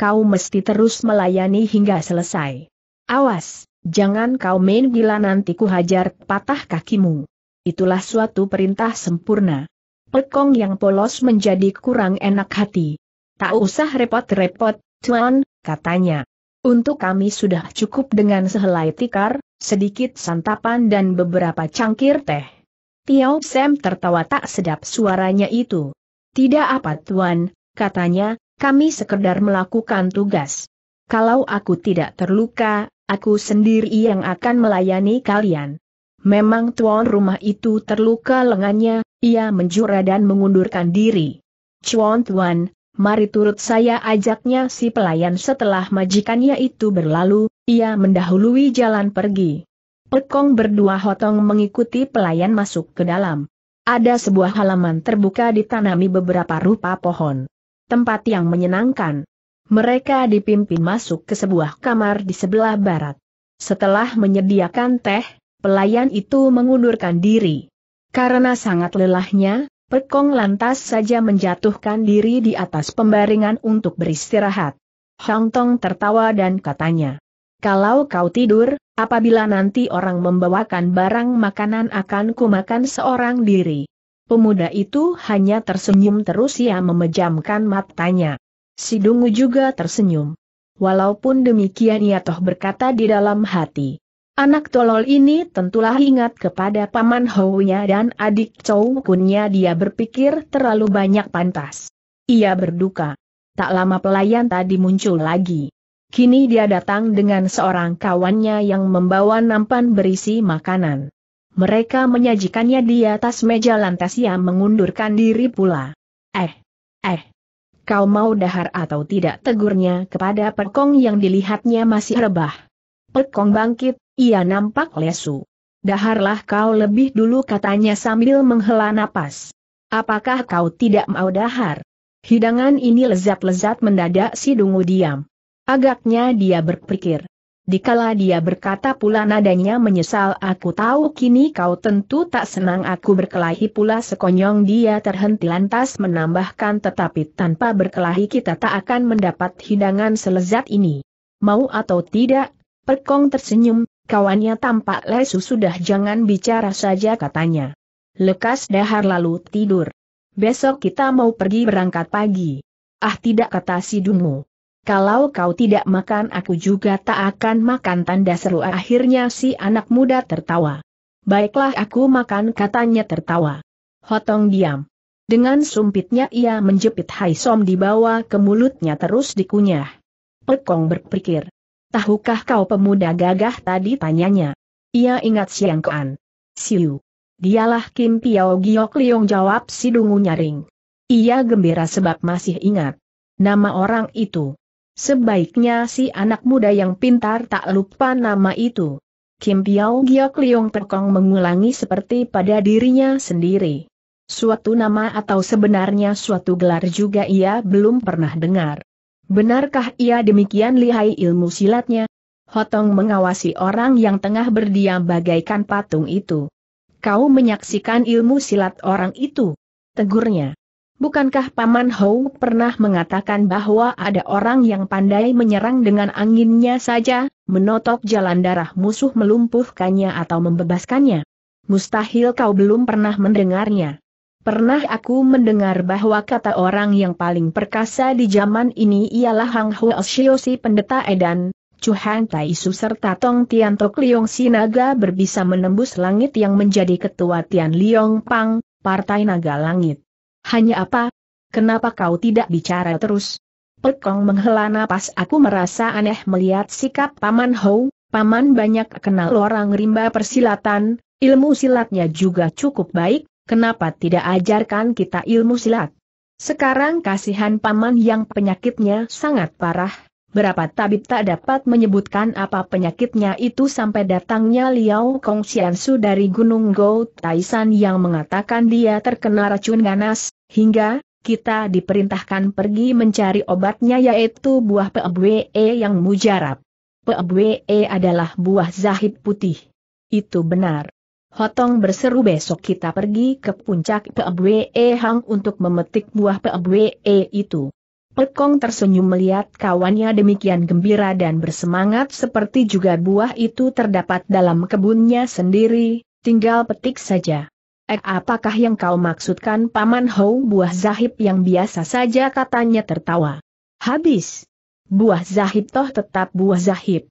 Kau mesti terus melayani hingga selesai. Awas, jangan kau main gila, nanti ku hajar patah kakimu." Itulah suatu perintah sempurna. Pekong yang polos menjadi kurang enak hati. "Tak usah repot-repot, Tuan," katanya. "Untuk kami sudah cukup dengan sehelai tikar, sedikit santapan dan beberapa cangkir teh." Tiao Sam tertawa tak sedap suaranya itu. "Tidak apa, Tuan," katanya, "kami sekedar melakukan tugas. Kalau aku tidak terluka, aku sendiri yang akan melayani kalian." Memang tuan rumah itu terluka lengannya, ia menjura dan mengundurkan diri. "Chuan Tuan, mari turut saya," ajaknya si pelayan. Setelah majikannya itu berlalu, ia mendahului jalan pergi. Pekong berdua Hotong mengikuti pelayan masuk ke dalam. Ada sebuah halaman terbuka ditanami beberapa rupa pohon. Tempat yang menyenangkan. Mereka dipimpin masuk ke sebuah kamar di sebelah barat. Setelah menyediakan teh, pelayan itu mengundurkan diri. Karena sangat lelahnya, Pekong lantas saja menjatuhkan diri di atas pembaringan untuk beristirahat. Hotong tertawa dan katanya, "Kalau kau tidur, apabila nanti orang membawakan barang makanan akan kumakan seorang diri." Pemuda itu hanya tersenyum, terus ia memejamkan matanya. Si dungu juga tersenyum. Walaupun demikian ia toh berkata di dalam hati, "Anak tolol ini tentulah ingat kepada Paman Ho-nya dan adik Chow Kun-nya, dia berpikir terlalu banyak pantas." Ia berduka. Tak lama pelayan tadi muncul lagi. Kini dia datang dengan seorang kawannya yang membawa nampan berisi makanan. Mereka menyajikannya di atas meja, lantas ia mengundurkan diri pula. Kau mau dahar atau tidak?" tegurnya kepada Pekong yang dilihatnya masih rebah. Pekong bangkit, ia nampak lesu. "Daharlah kau lebih dulu," katanya sambil menghela napas. "Apakah kau tidak mau dahar? Hidangan ini lezat-lezat." Mendadak si dungu diam. Agaknya dia berpikir. Dikala dia berkata pula nadanya menyesal, "Aku tahu kini kau tentu tak senang aku berkelahi pula." Sekonyong dia terhenti lantas menambahkan, "Tetapi tanpa berkelahi kita tak akan mendapat hidangan selezat ini. Mau atau tidak?" Pekong tersenyum, kawannya tampak lesu. "Sudah, jangan bicara saja," katanya. "Lekas dahar lalu tidur. Besok kita mau pergi berangkat pagi." "Ah tidak," kata si dungu. Kalau kau tidak makan, aku juga tak akan makan, tanda seru. Akhirnya si anak muda tertawa. Baiklah, aku makan, katanya tertawa. Hotong diam. Dengan sumpitnya ia menjepit Haisom dibawa ke mulutnya terus dikunyah. Pekong berpikir. Tahukah kau pemuda gagah tadi, tanyanya. Ia ingat Siangkoan Sansiu. Dialah Kim Pian Giok Liong, jawab si dungu nyaring. Ia gembira sebab masih ingat nama orang itu. Sebaiknya si anak muda yang pintar tak lupa nama itu. Kim Pian Giok Liong Pekong mengulangi seperti pada dirinya sendiri. Suatu nama atau sebenarnya suatu gelar juga ia belum pernah dengar. Benarkah ia demikian lihai ilmu silatnya? Hotong mengawasi orang yang tengah berdiam bagaikan patung itu. Kau menyaksikan ilmu silat orang itu? Tegurnya. Bukankah Paman Ho pernah mengatakan bahwa ada orang yang pandai menyerang dengan anginnya saja, menotok jalan darah musuh, melumpuhkannya atau membebaskannya? Mustahil kau belum pernah mendengarnya. Pernah aku mendengar bahwa kata orang yang paling perkasa di zaman ini ialah Hang Huo Shio Si Pendeta Edan, Chu Hang Tai Su serta Tong Tian Tok Liyong, sinaga berbisa menembus langit, yang menjadi ketua Tian Liong Pang, Partai Naga Langit. Hanya apa? Kenapa kau tidak bicara terus? Pekong menghela napas. Aku merasa aneh melihat sikap Paman Ho. Paman banyak kenal orang rimba persilatan, ilmu silatnya juga cukup baik, kenapa tidak ajarkan kita ilmu silat? Sekarang kasihan Paman yang penyakitnya sangat parah, berapa tabib tak dapat menyebutkan apa penyakitnya itu, sampai datangnya Liao Kong Siansu dari Gunung Gautaisan yang mengatakan dia terkena racun ganas, hingga kita diperintahkan pergi mencari obatnya, yaitu buah Peabwe yang mujarab. Peabwe adalah buah zahid putih. Itu benar. Hotong berseru, besok kita pergi ke puncak Peabwe Hang untuk memetik buah Peabwe itu. Pekong tersenyum melihat kawannya demikian gembira dan bersemangat, seperti juga buah itu terdapat dalam kebunnya sendiri, tinggal petik saja. Apakah yang kau maksudkan Paman Ho? Buah zahib yang biasa saja, katanya tertawa. Habis. Buah zahib toh tetap buah zahib.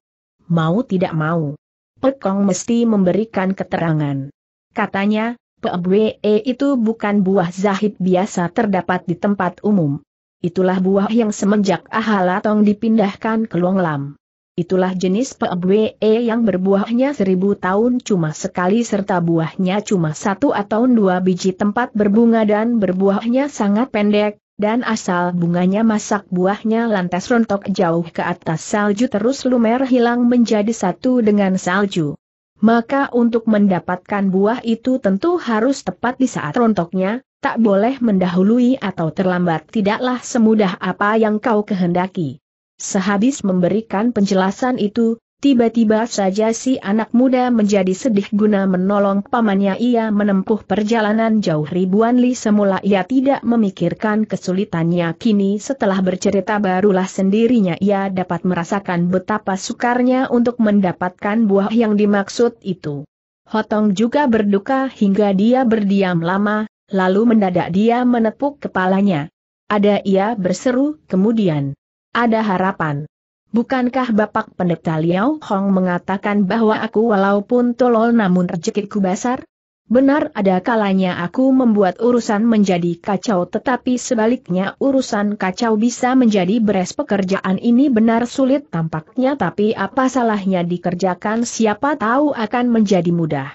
Mau tidak mau, Pekong mesti memberikan keterangan. Katanya, Peabwe itu bukan buah zahib biasa terdapat di tempat umum. Itulah buah yang semenjak Ahala Tong dipindahkan ke Longlam. Itulah jenis Peabwe yang berbuahnya 1000 tahun cuma sekali serta buahnya cuma 1 atau 2 biji. Tempat berbunga dan berbuahnya sangat pendek, dan asal bunganya masak buahnya lantas rontok jauh ke atas salju terus lumer hilang menjadi satu dengan salju. Maka untuk mendapatkan buah itu tentu harus tepat di saat rontoknya. Tak boleh mendahului atau terlambat. Tidaklah semudah apa yang kau kehendaki. Sehabis memberikan penjelasan itu, tiba-tiba saja si anak muda menjadi sedih. Guna menolong pamannya ia menempuh perjalanan jauh ribuan li. Semula ia tidak memikirkan kesulitannya, kini setelah bercerita barulah sendirinya ia dapat merasakan betapa sukarnya untuk mendapatkan buah yang dimaksud itu. Hotong juga berduka hingga dia berdiam lama. Lalu mendadak dia menepuk kepalanya. Ada, ia berseru kemudian. Ada harapan. Bukankah Bapak Pendeta Liao Hong mengatakan bahwa aku walaupun tolol namun rezekiku besar? Benar, ada kalanya aku membuat urusan menjadi kacau, tetapi sebaliknya urusan kacau bisa menjadi beres. Pekerjaan ini benar sulit tampaknya, tapi apa salahnya dikerjakan, siapa tahu akan menjadi mudah.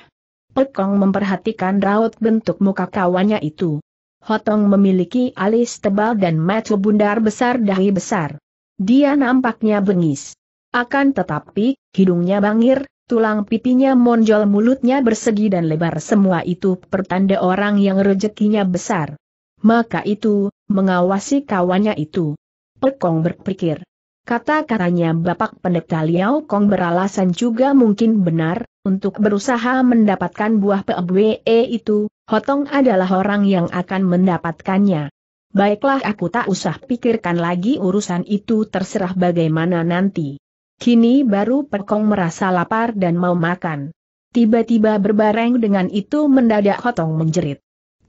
Pekong memperhatikan raut bentuk muka kawannya itu. Hotong memiliki alis tebal dan mata bundar besar, dahi besar. Dia nampaknya bengis. Akan tetapi, hidungnya bangir, tulang pipinya menonjol, mulutnya bersegi dan lebar. Semua itu pertanda orang yang rezekinya besar. Maka itu, mengawasi kawannya itu, Pekong berpikir. Kata-katanya Bapak Pendeta Liao Kong beralasan juga mungkin benar. Untuk berusaha mendapatkan buah Peabwe itu, Hotong adalah orang yang akan mendapatkannya. Baiklah, aku tak usah pikirkan lagi urusan itu, terserah bagaimana nanti. Kini baru Pekong merasa lapar dan mau makan. Tiba-tiba berbareng dengan itu mendadak Hotong menjerit.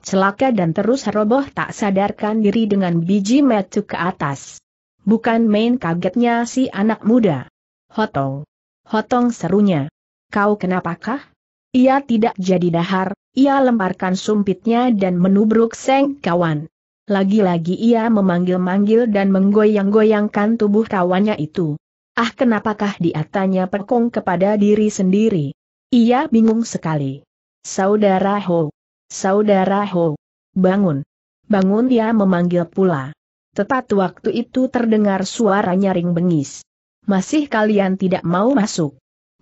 Celaka, dan terus roboh tak sadarkan diri dengan biji metu ke atas. Bukan main kagetnya si anak muda. Hotong. Hotong, serunya. Kau kenapakah? Ia tidak jadi dahar, ia lemparkan sumpitnya dan menubruk seng kawan. Lagi-lagi ia memanggil-manggil dan menggoyang-goyangkan tubuh kawannya itu. Ah, kenapakah dia, tanya Pekong kepada diri sendiri. Ia bingung sekali. Saudara Ho. Saudara Ho. Bangun. Bangun, ia memanggil pula. Tepat waktu itu terdengar suara nyaring bengis. Masih kalian tidak mau masuk?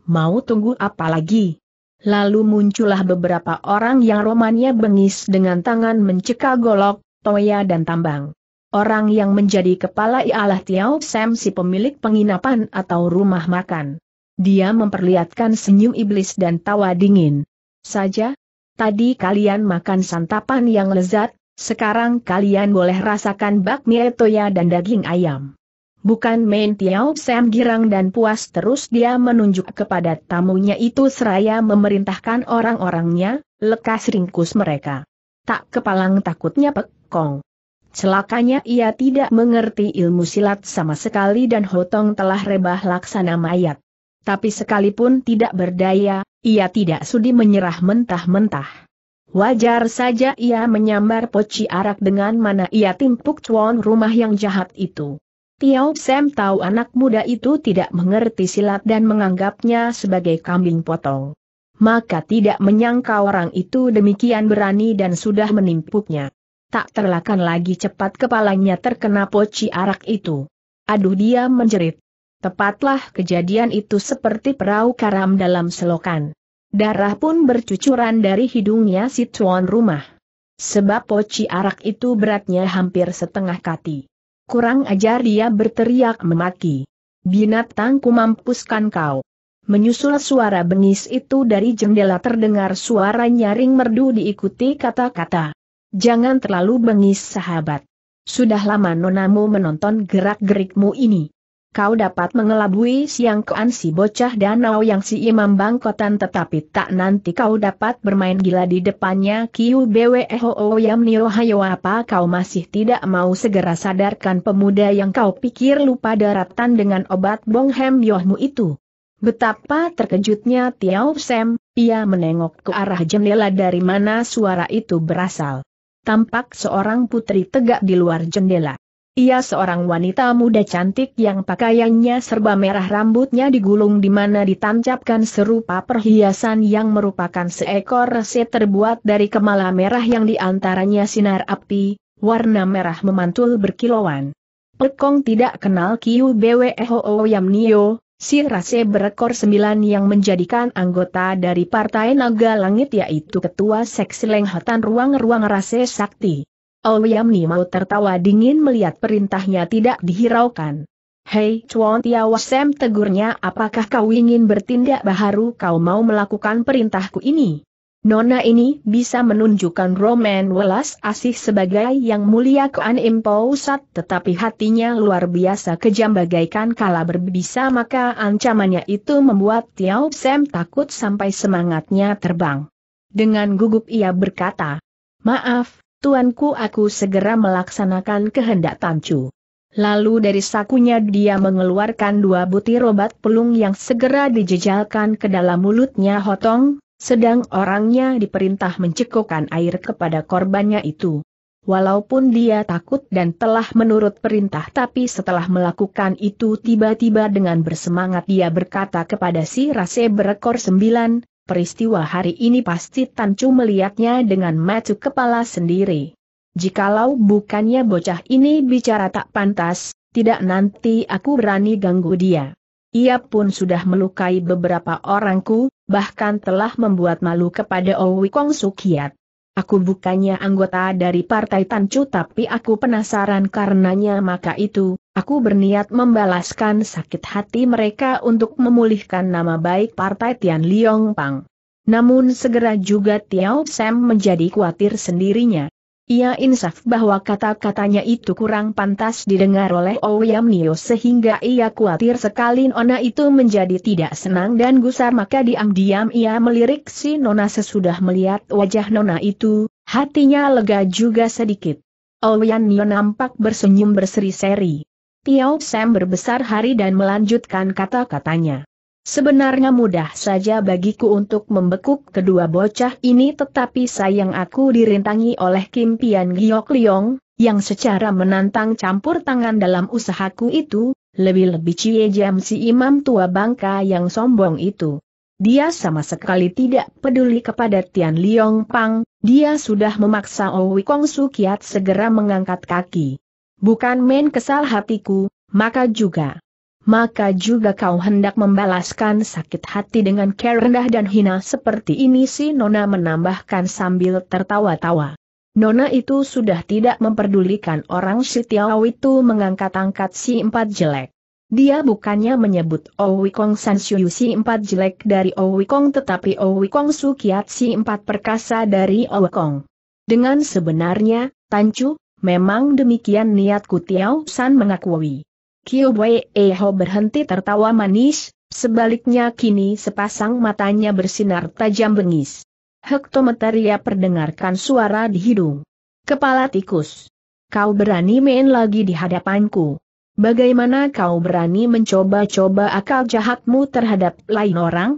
Mau tunggu apa lagi? Lalu muncullah beberapa orang yang romannya bengis dengan tangan mencekal golok, toya dan tambang. Orang yang menjadi kepala ialah Tiao Sam, si pemilik penginapan atau rumah makan. Dia memperlihatkan senyum iblis dan tawa dingin. Saja, tadi kalian makan santapan yang lezat. Sekarang kalian boleh rasakan bakmi toya dan daging ayam. Bukan main, Tiao Sam girang dan puas, terus dia menunjuk kepada tamunya itu seraya memerintahkan orang-orangnya, lekas ringkus mereka. Tak kepalang takutnya Pekong. Celakanya ia tidak mengerti ilmu silat sama sekali dan Hotong telah rebah laksana mayat. Tapi sekalipun tidak berdaya, ia tidak sudi menyerah mentah-mentah. Wajar saja ia menyambar poci arak dengan mana ia timpuk cuan rumah yang jahat itu. Tiao Sam tahu anak muda itu tidak mengerti silat dan menganggapnya sebagai kambing potong. Maka tidak menyangka orang itu demikian berani dan sudah menimpuknya. Tak terlakan lagi cepat kepalanya terkena poci arak itu. Aduh, dia menjerit. Tepatlah kejadian itu seperti perahu karam dalam selokan. Darah pun bercucuran dari hidungnya si tuan rumah. Sebab poci arak itu beratnya hampir setengah kati. Kurang ajar, dia berteriak memaki. Binatang, ku mampuskan kau. Menyusul suara bengis itu dari jendela terdengar suara nyaring merdu diikuti kata-kata. Jangan terlalu bengis sahabat. Sudah lama nonamu menonton gerak-gerikmu ini. Kau dapat mengelabui Siangkoan si bocah danau yang si imam bangkotan, tetapi tak nanti kau dapat bermain gila di depannya Kiubwe Ouyang Nio. Hayo, apa kau masih tidak mau segera sadarkan pemuda yang kau pikir lupa daratan dengan obat Bongham Yohmu itu? Betapa terkejutnya Tiao Sam, ia menengok ke arah jendela dari mana suara itu berasal. Tampak seorang putri tegak di luar jendela. Ia seorang wanita muda cantik yang pakaiannya serba merah, rambutnya digulung di mana ditancapkan serupa perhiasan yang merupakan seekor resi terbuat dari kemala merah yang diantaranya sinar api, warna merah memantul berkilauan. Pekong tidak kenal Kiubwe Ouyang Nio, si resi berekor 9 yang menjadikan anggota dari Partai Naga Langit, yaitu ketua seksi Lenghotan Ruang-Ruang Resi Sakti. Ouyang Nio tertawa dingin melihat perintahnya tidak dihiraukan. Hei Chuan, Tiao Sam tegurnya, apakah kau ingin bertindak baharu kau mau melakukan perintahku ini? Nona ini bisa menunjukkan roman welas asih sebagai yang mulia Kuan Imposat, tetapi hatinya luar biasa kejam bagaikan kala berbisa, maka ancamannya itu membuat Tiao Sam takut sampai semangatnya terbang. Dengan gugup ia berkata, maaf, tuanku, aku segera melaksanakan kehendak Tancu. Lalu dari sakunya dia mengeluarkan 2 butir obat pelung yang segera dijejalkan ke dalam mulutnya Hotong, sedang orangnya diperintah mencekokkan air kepada korbannya itu. Walaupun dia takut dan telah menurut perintah, tapi setelah melakukan itu tiba-tiba dengan bersemangat dia berkata kepada si rase berekor 9, peristiwa hari ini pasti Tancu melihatnya dengan mata kepala sendiri. Jikalau bukannya bocah ini bicara tak pantas, tidak nanti aku berani ganggu dia. Ia pun sudah melukai beberapa orangku, bahkan telah membuat malu kepada Owi Kong Sukiat. Aku bukannya anggota dari Partai Tancu, tapi aku penasaran karenanya, maka itu, aku berniat membalaskan sakit hati mereka untuk memulihkan nama baik Partai Tian Liong Pang. Namun segera juga Tiao Sam menjadi khawatir sendirinya. Ia insaf bahwa kata-katanya itu kurang pantas didengar oleh Ouyang Nio, sehingga ia khawatir sekali nona itu menjadi tidak senang dan gusar, maka diam-diam ia melirik si nona. Sesudah melihat wajah nona itu, hatinya lega juga sedikit. Ouyang Nio nampak bersenyum berseri-seri. Tiao Sam berbesar hari dan melanjutkan kata-katanya. Sebenarnya mudah saja bagiku untuk membekuk kedua bocah ini, tetapi sayang aku dirintangi oleh Kim Pian Giok Liong, yang secara menantang campur tangan dalam usahaku itu, lebih-lebih Cie Jam si imam tua bangka yang sombong itu. Dia sama sekali tidak peduli kepada Tian Liong Pang, dia sudah memaksa Owi Kong Su Kiat segera mengangkat kaki. Bukan main kesal hatiku, maka juga kau hendak membalaskan sakit hati dengan cara rendah dan hina seperti ini, si Nona menambahkan sambil tertawa-tawa. Nona itu sudah tidak memperdulikan orang, si Tiao itu mengangkat-angkat si empat jelek. Dia bukannya menyebut Ouyang Sansiu si empat jelek dari Ouyang, tetapi Ouyang Sukiat si empat perkasa dari Ouyang. Dengan sebenarnya, Tancu, memang demikian niatku, Tiao San mengakui. Bue Ania berhenti tertawa manis, sebaliknya kini sepasang matanya bersinar tajam bengis. Hektometer ia perdengarkan suara di hidung. Kepala tikus. Kau berani main lagi di hadapanku. Bagaimana kau berani mencoba-coba akal jahatmu terhadap lain orang?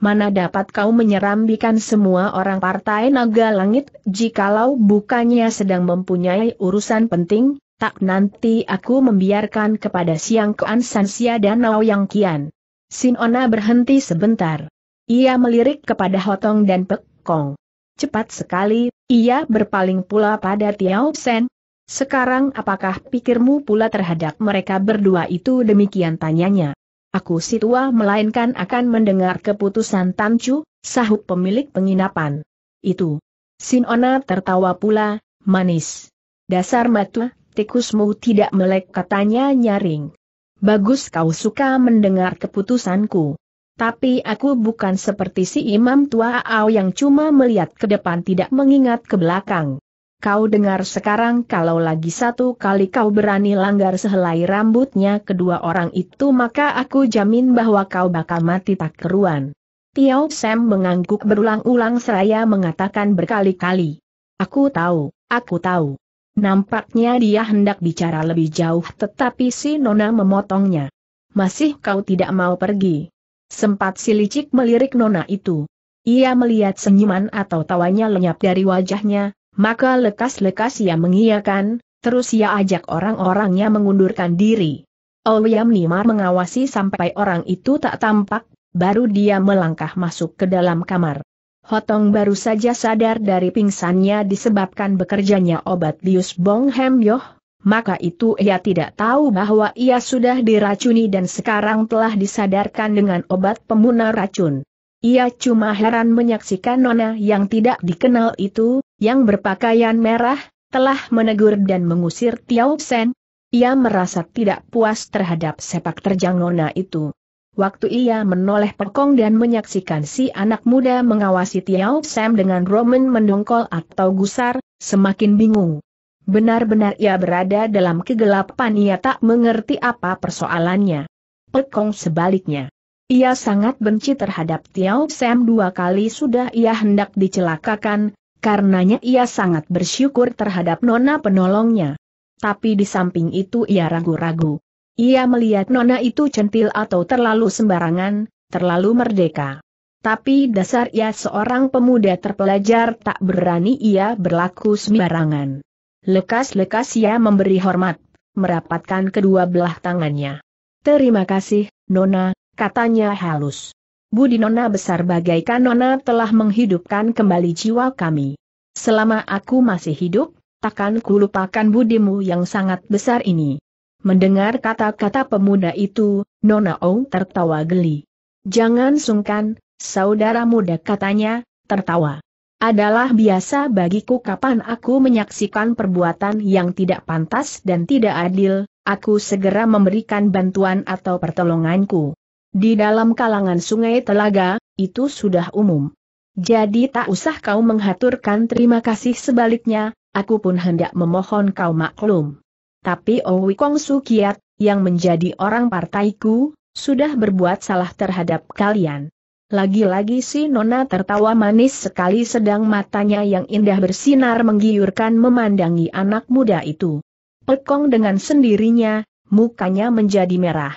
Mana dapat kau menyerambikan semua orang partai naga langit, jikalau bukannya sedang mempunyai urusan penting? Tak nanti aku membiarkan kepada Siangkoan Sansiu dan Aoyang Kiam. Sinona berhenti sebentar. Ia melirik kepada Hotong dan Pekong. Cepat sekali, ia berpaling pula pada Tiao Sen. Sekarang apakah pikirmu pula terhadap mereka berdua itu, demikian tanyanya. Aku si tua melainkan akan mendengar keputusan Tancu, sahut pemilik penginapan. Itu. Sinona tertawa pula, manis. Dasar mata. Tikusmu tidak melek, katanya nyaring. Bagus kau suka mendengar keputusanku. Tapi aku bukan seperti si imam tua Ao yang cuma melihat ke depan tidak mengingat ke belakang. Kau dengar sekarang, kalau lagi satu kali kau berani langgar sehelai rambutnya kedua orang itu, maka aku jamin bahwa kau bakal mati tak keruan. Tiao Sam mengangguk berulang-ulang seraya mengatakan berkali-kali. Aku tahu, aku tahu. Nampaknya dia hendak bicara lebih jauh, tetapi si Nona memotongnya. Masih kau tidak mau pergi? Sempat si licik melirik Nona itu. Ia melihat senyuman atau tawanya lenyap dari wajahnya, maka lekas-lekas ia mengiyakan, terus ia ajak orang-orangnya mengundurkan diri. Ouyang Nio mengawasi sampai orang itu tak tampak, baru dia melangkah masuk ke dalam kamar. Hotong baru saja sadar dari pingsannya disebabkan bekerjanya obat bius Bong Hem Yoh, maka itu ia tidak tahu bahwa ia sudah diracuni dan sekarang telah disadarkan dengan obat pemuna racun. Ia cuma heran menyaksikan Nona yang tidak dikenal itu, yang berpakaian merah, telah menegur dan mengusir Tiao Sen. Ia merasa tidak puas terhadap sepak terjang Nona itu. Waktu ia menoleh Pekong dan menyaksikan si anak muda mengawasi Tiao Sam dengan roman mendongkol atau gusar, semakin bingung. Benar-benar ia berada dalam kegelapan, ia tak mengerti apa persoalannya. Pekong sebaliknya. Ia sangat benci terhadap Tiao Sam, dua kali sudah ia hendak dicelakakan, karenanya ia sangat bersyukur terhadap Nona penolongnya. Tapi di samping itu ia ragu-ragu. Ia melihat Nona itu centil atau terlalu sembarangan, terlalu merdeka. Tapi dasar ia seorang pemuda terpelajar, tak berani ia berlaku sembarangan. Lekas-lekas ia memberi hormat, merapatkan kedua belah tangannya. Terima kasih, Nona, katanya halus. Budi Nona besar, bagaikan Nona telah menghidupkan kembali jiwa kami. Selama aku masih hidup, takkan kulupakan budimu yang sangat besar ini. Mendengar kata-kata pemuda itu, Nona Ong tertawa geli. Jangan sungkan, saudara muda, katanya, tertawa. Adalah biasa bagiku kapan aku menyaksikan perbuatan yang tidak pantas dan tidak adil, aku segera memberikan bantuan atau pertolonganku. Di dalam kalangan sungai telaga, itu sudah umum. Jadi tak usah kau menghaturkan terima kasih, sebaliknya, aku pun hendak memohon kau maklum. Tapi Owi Kong Sukiat, yang menjadi orang partaiku, sudah berbuat salah terhadap kalian. Lagi-lagi si Nona tertawa manis sekali, sedang matanya yang indah bersinar menggiurkan memandangi anak muda itu. Pekong dengan sendirinya, mukanya menjadi merah.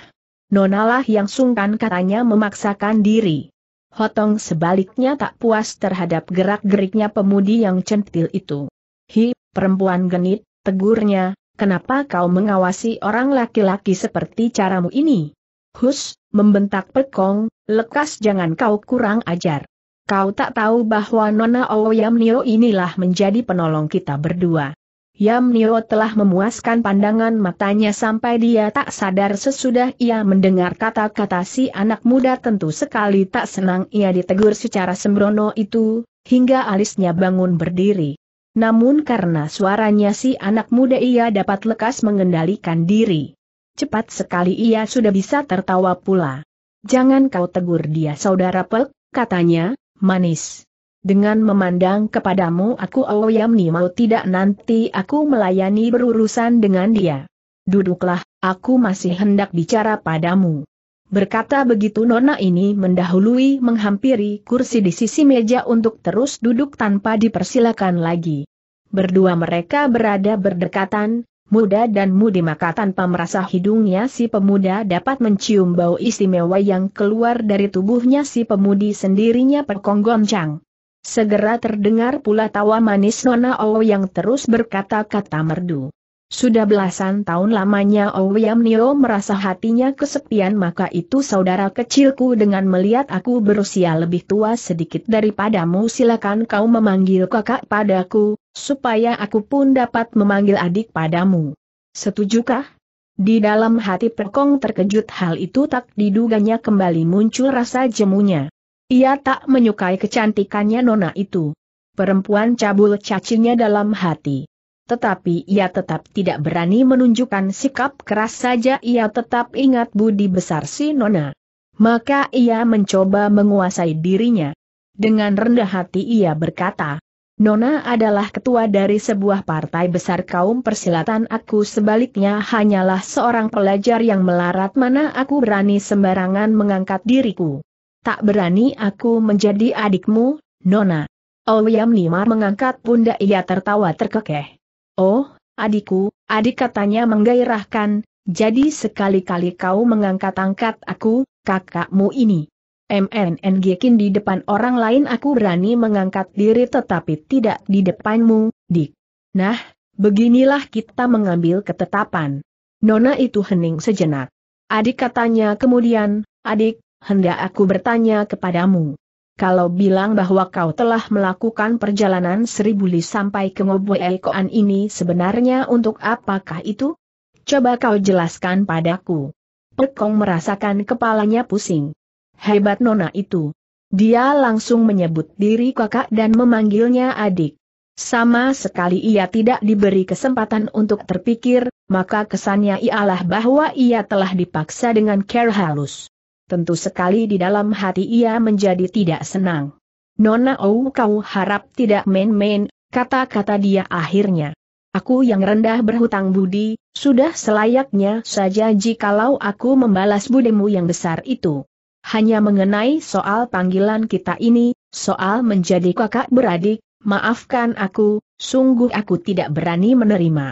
Nonalah yang sungkan katanya memaksakan diri. Hotong sebaliknya tak puas terhadap gerak-geriknya pemudi yang centil itu. "Hi, perempuan genit," tegurnya, "kenapa kau mengawasi orang laki-laki seperti caramu ini?" "Hus," membentak Pekong, "lekas jangan kau kurang ajar. Kau tak tahu bahwa Nona Ouyang Nio inilah menjadi penolong kita berdua." Yam Nio telah memuaskan pandangan matanya sampai dia tak sadar sesudah ia mendengar kata-kata si anak muda tentu sekali tak senang ia ditegur secara sembrono itu, hingga alisnya bangun berdiri. Namun karena suaranya si anak muda ia dapat lekas mengendalikan diri. Cepat sekali ia sudah bisa tertawa pula. "Jangan kau tegur dia, saudara Pek," katanya, manis. "Dengan memandang kepadamu aku Ouyang Nio mau tidak nanti aku melayani berurusan dengan dia. Duduklah, aku masih hendak bicara padamu." Berkata begitu nona ini mendahului menghampiri kursi di sisi meja untuk terus duduk tanpa dipersilakan lagi. Berdua mereka berada berdekatan, muda dan mudi, maka tanpa merasa hidungnya si pemuda dapat mencium bau istimewa yang keluar dari tubuhnya si pemudi sendirinya. Pekong goncang. Segera terdengar pula tawa manis Nona O yang terus berkata-kata merdu. Sudah belasan tahun lamanya Ouyang Nio merasa hatinya kesepian, maka itu saudara kecilku, dengan melihat aku berusia lebih tua sedikit daripadamu, silakan kau memanggil kakak padaku, supaya aku pun dapat memanggil adik padamu. Setujukah? Di dalam hati Pekong terkejut hal itu tak diduganya kembali muncul rasa jemunya. Ia tak menyukai kecantikannya nona itu. Perempuan cabul cacingnya dalam hati. Tetapi ia tetap tidak berani menunjukkan sikap keras, saja ia tetap ingat budi besar si nona. Maka ia mencoba menguasai dirinya. Dengan rendah hati ia berkata, "Nona adalah ketua dari sebuah partai besar kaum persilatan, aku sebaliknya hanyalah seorang pelajar yang melarat, mana aku berani sembarangan mengangkat diriku. Tak berani aku menjadi adikmu, Nona." Ouyang Nio mengangkat pundak, ia tertawa terkekeh. "Oh, adikku," adik katanya menggairahkan, "jadi sekali-kali kau mengangkat-angkat aku, kakakmu ini. MNNGkin di depan orang lain aku berani mengangkat diri, tetapi tidak di depanmu, dik." Nah, beginilah kita mengambil ketetapan. Nona itu hening sejenak. Adik katanya kemudian, "Adik, hendak aku bertanya kepadamu. Kalau bilang bahwa kau telah melakukan perjalanan 1000 li sampai ke Ngobei Kuan ini, sebenarnya untuk apakah itu? Coba kau jelaskan padaku." Pekong merasakan kepalanya pusing. Hebat nona itu. Dia langsung menyebut diri kakak dan memanggilnya adik. Sama sekali ia tidak diberi kesempatan untuk terpikir, maka kesannya ialah bahwa ia telah dipaksa dengan cara halus. Tentu sekali di dalam hati ia menjadi tidak senang. "Nona Oh, kau harap tidak main-main," kata-kata dia akhirnya. "Aku yang rendah berhutang budi, sudah selayaknya saja jikalau aku membalas budimu yang besar itu. Hanya mengenai soal panggilan kita ini, soal menjadi kakak beradik, maafkan aku, sungguh aku tidak berani menerima.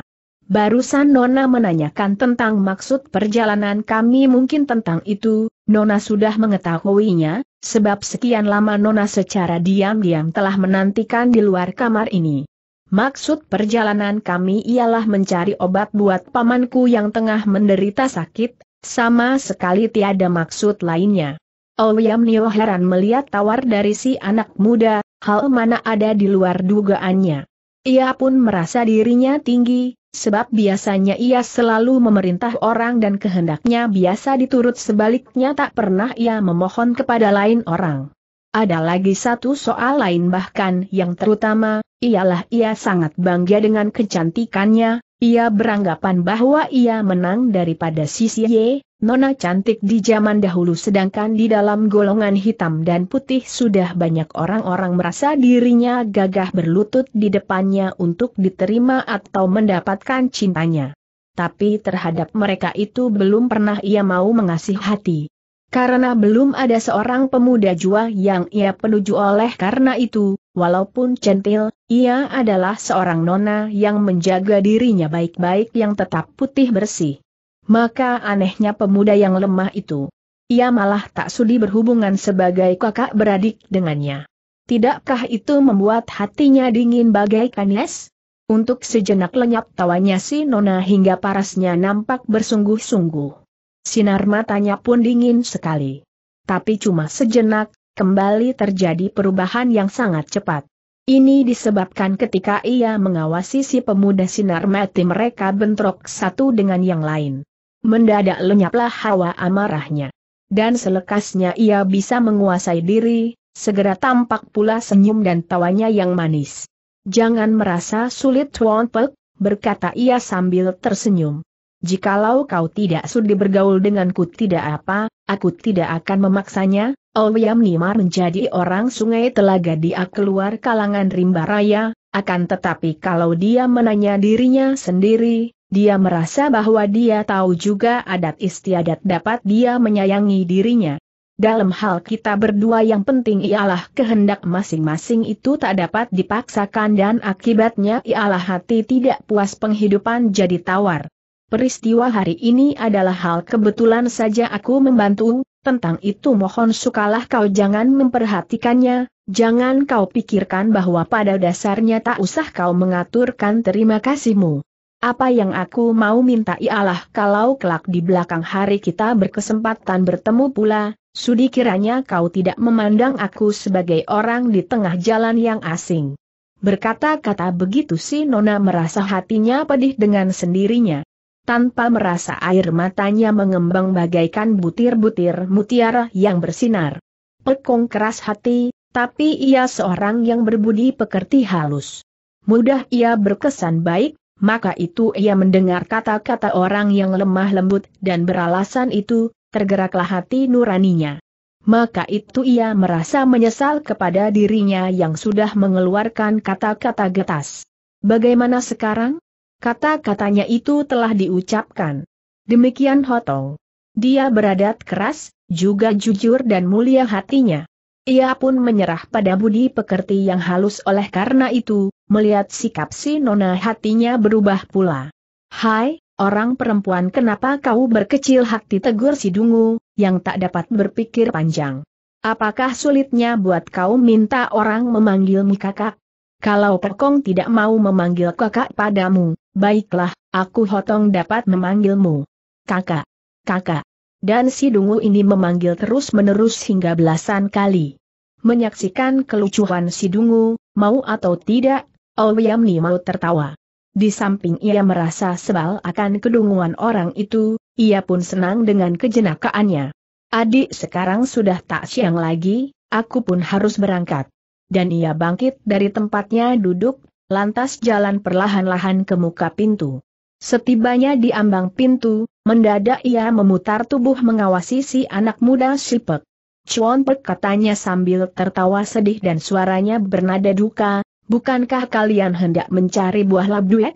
Barusan Nona menanyakan tentang maksud perjalanan kami, mungkin tentang itu Nona sudah mengetahuinya, sebab sekian lama Nona secara diam-diam telah menantikan di luar kamar ini. Maksud perjalanan kami ialah mencari obat buat pamanku yang tengah menderita sakit, sama sekali tiada maksud lainnya." Ouyang Nio heran melihat tawar dari si anak muda, hal mana ada di luar dugaannya. Ia pun merasa dirinya tinggi, sebab biasanya ia selalu memerintah orang dan kehendaknya biasa diturut, sebaliknya tak pernah ia memohon kepada lain orang. Ada lagi satu soal lain bahkan yang terutama, ialah ia sangat bangga dengan kecantikannya. Ia beranggapan bahwa ia menang daripada sisi Y, nona cantik di zaman dahulu, sedangkan di dalam golongan hitam dan putih sudah banyak orang-orang merasa dirinya gagah berlutut di depannya untuk diterima atau mendapatkan cintanya. Tapi terhadap mereka itu belum pernah ia mau mengasih hati. Karena belum ada seorang pemuda jua yang ia penuju, oleh karena itu, walaupun centil, ia adalah seorang nona yang menjaga dirinya baik-baik yang tetap putih bersih. Maka anehnya pemuda yang lemah itu, ia malah tak sudi berhubungan sebagai kakak beradik dengannya. Tidakkah itu membuat hatinya dingin bagaikan es? Untuk sejenak lenyap tawanya si nona hingga parasnya nampak bersungguh-sungguh. Sinar matanya pun dingin sekali. Tapi cuma sejenak, kembali terjadi perubahan yang sangat cepat. Ini disebabkan ketika ia mengawasi si pemuda sinar mati mereka bentrok satu dengan yang lain. Mendadak lenyaplah hawa amarahnya. Dan selekasnya ia bisa menguasai diri, segera tampak pula senyum dan tawanya yang manis. Jangan merasa sulit Tuan Pek, berkata ia sambil tersenyum. Jikalau kau tidak sudi bergaul denganku tidak apa, aku tidak akan memaksanya. Ouyang Nio menjadi orang sungai telaga dia keluar kalangan rimba raya, akan tetapi kalau dia menanya dirinya sendiri, dia merasa bahwa dia tahu juga adat istiadat dapat dia menyayangi dirinya. Dalam hal kita berdua yang penting ialah kehendak masing-masing itu tak dapat dipaksakan dan akibatnya ialah hati tidak puas penghidupan jadi tawar. Peristiwa hari ini adalah hal kebetulan saja aku membantu, tentang itu mohon sukalah kau jangan memperhatikannya, jangan kau pikirkan bahwa pada dasarnya tak usah kau mengaturkan terima kasihmu. Apa yang aku mau minta ialah kalau kelak di belakang hari kita berkesempatan bertemu pula, sudi kiranya kau tidak memandang aku sebagai orang di tengah jalan yang asing. Berkata-kata begitu si nona merasa hatinya pedih dengan sendirinya. Tanpa merasa air matanya mengembang bagaikan butir-butir mutiara yang bersinar. Pekong keras hati, tapi ia seorang yang berbudi pekerti halus. Mudah ia berkesan baik, maka itu ia mendengar kata-kata orang yang lemah lembut dan beralasan itu, tergeraklah hati nuraninya. Maka itu ia merasa menyesal kepada dirinya yang sudah mengeluarkan kata-kata getas. Bagaimana sekarang? Kata-katanya itu telah diucapkan. Demikian Hotong. Dia beradat keras, juga jujur dan mulia hatinya. Ia pun menyerah pada budi pekerti yang halus oleh karena itu, melihat sikap si nona hatinya berubah pula. Hai, orang perempuan kenapa kau berkecil hati tegur si dungu, yang tak dapat berpikir panjang. Apakah sulitnya buat kau minta orang memanggilmu kakak? Kalau Pekong tidak mau memanggil kakak padamu, baiklah, aku Hotong dapat memanggilmu. Kakak, kakak. Dan si dungu ini memanggil terus-menerus hingga belasan kali. Menyaksikan kelucuan si dungu, mau atau tidak, Ouyang Nio tertawa. Di samping ia merasa sebal akan kedunguan orang itu, ia pun senang dengan kejenakaannya. Adik sekarang sudah tak siang lagi, aku pun harus berangkat. Dan ia bangkit dari tempatnya duduk, lantas jalan perlahan-lahan ke muka pintu. Setibanya di ambang pintu, mendadak ia memutar tubuh mengawasi si anak muda si Pek. Chuan Pek katanya sambil tertawa sedih dan suaranya bernada duka. Bukankah kalian hendak mencari buah labdue?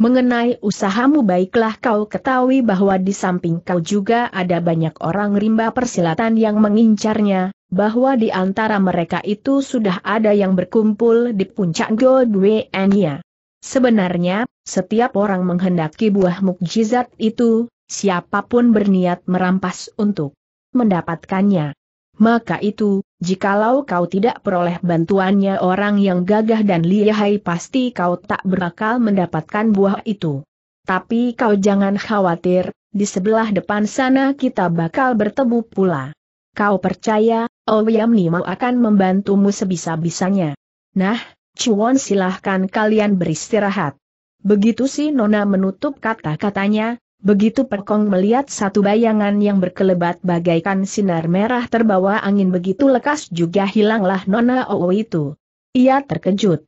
Mengenai usahamu baiklah kau ketahui bahwa di samping kau juga ada banyak orang rimba persilatan yang mengincarnya, bahwa di antara mereka itu sudah ada yang berkumpul di puncak Godweania. Sebenarnya, setiap orang menghendaki buah mukjizat itu, siapapun berniat merampas untuk mendapatkannya. Maka itu, jikalau kau tidak peroleh bantuannya orang yang gagah dan lihai pasti kau tak berakal mendapatkan buah itu. Tapi kau jangan khawatir, di sebelah depan sana kita bakal bertemu pula. Kau percaya, Ouyang Nio akan membantumu sebisa-bisanya. Nah, Chuan silahkan kalian beristirahat. Begitu si nona menutup kata-katanya, begitu Pekong melihat satu bayangan yang berkelebat bagaikan sinar merah terbawa angin begitu lekas juga hilanglah nona Ou itu. Ia terkejut.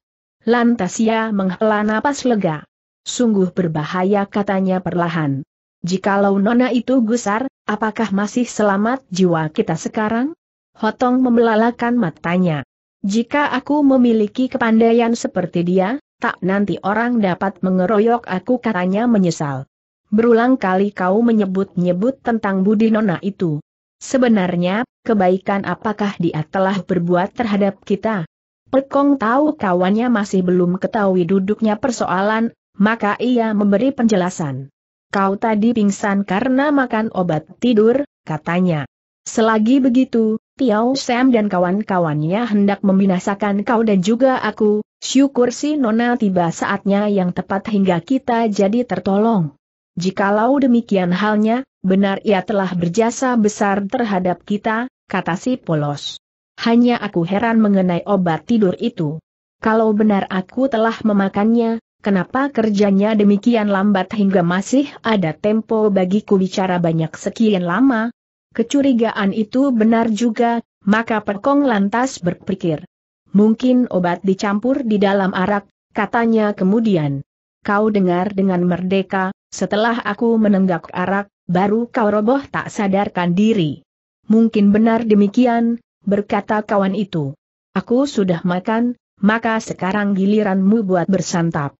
Lantas ia menghela napas lega. Sungguh berbahaya katanya perlahan. Jikalau nona itu gusar, apakah masih selamat jiwa kita sekarang? Hotong membelalakan matanya. Jika aku memiliki kepandaian seperti dia, tak nanti orang dapat mengeroyok aku katanya menyesal. Berulang kali kau menyebut-nyebut tentang budi nona itu. Sebenarnya, kebaikan apakah dia telah berbuat terhadap kita? Pekong tahu kawannya masih belum ketahui duduknya persoalan, maka ia memberi penjelasan. Kau tadi pingsan karena makan obat tidur, katanya. Selagi begitu, Tiao Sam dan kawan-kawannya hendak membinasakan kau dan juga aku. Syukur si Nona tiba saatnya yang tepat hingga kita jadi tertolong. Jikalau demikian halnya, benar ia telah berjasa besar terhadap kita, kata si polos. Hanya aku heran mengenai obat tidur itu. Kalau benar aku telah memakannya, kenapa kerjanya demikian lambat hingga masih ada tempo bagiku bicara banyak sekian lama? Kecurigaan itu benar juga, maka Pekong lantas berpikir. Mungkin obat dicampur di dalam arak, katanya kemudian. Kau dengar dengan merdeka, setelah aku menenggak arak, baru kau roboh tak sadarkan diri. Mungkin benar demikian, berkata kawan itu. Aku sudah makan, maka sekarang giliranmu buat bersantap.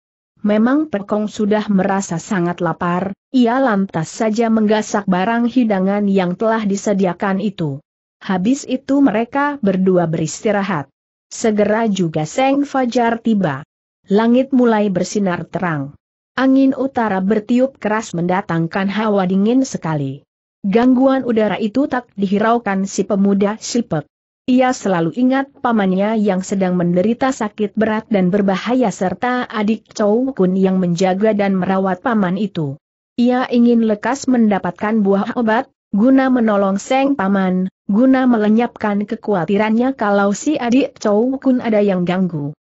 Memang Pekong sudah merasa sangat lapar, ia lantas saja menggasak barang hidangan yang telah disediakan itu. Habis itu mereka berdua beristirahat. Segera juga seng fajar tiba. Langit mulai bersinar terang. Angin utara bertiup keras mendatangkan hawa dingin sekali. Gangguan udara itu tak dihiraukan si pemuda Sipek. Ia selalu ingat pamannya yang sedang menderita sakit berat dan berbahaya serta adik Chow Kun yang menjaga dan merawat paman itu. Ia ingin lekas mendapatkan buah obat, guna menolong seng paman, guna melenyapkan kekhawatirannya kalau si adik Chow Kun ada yang ganggu.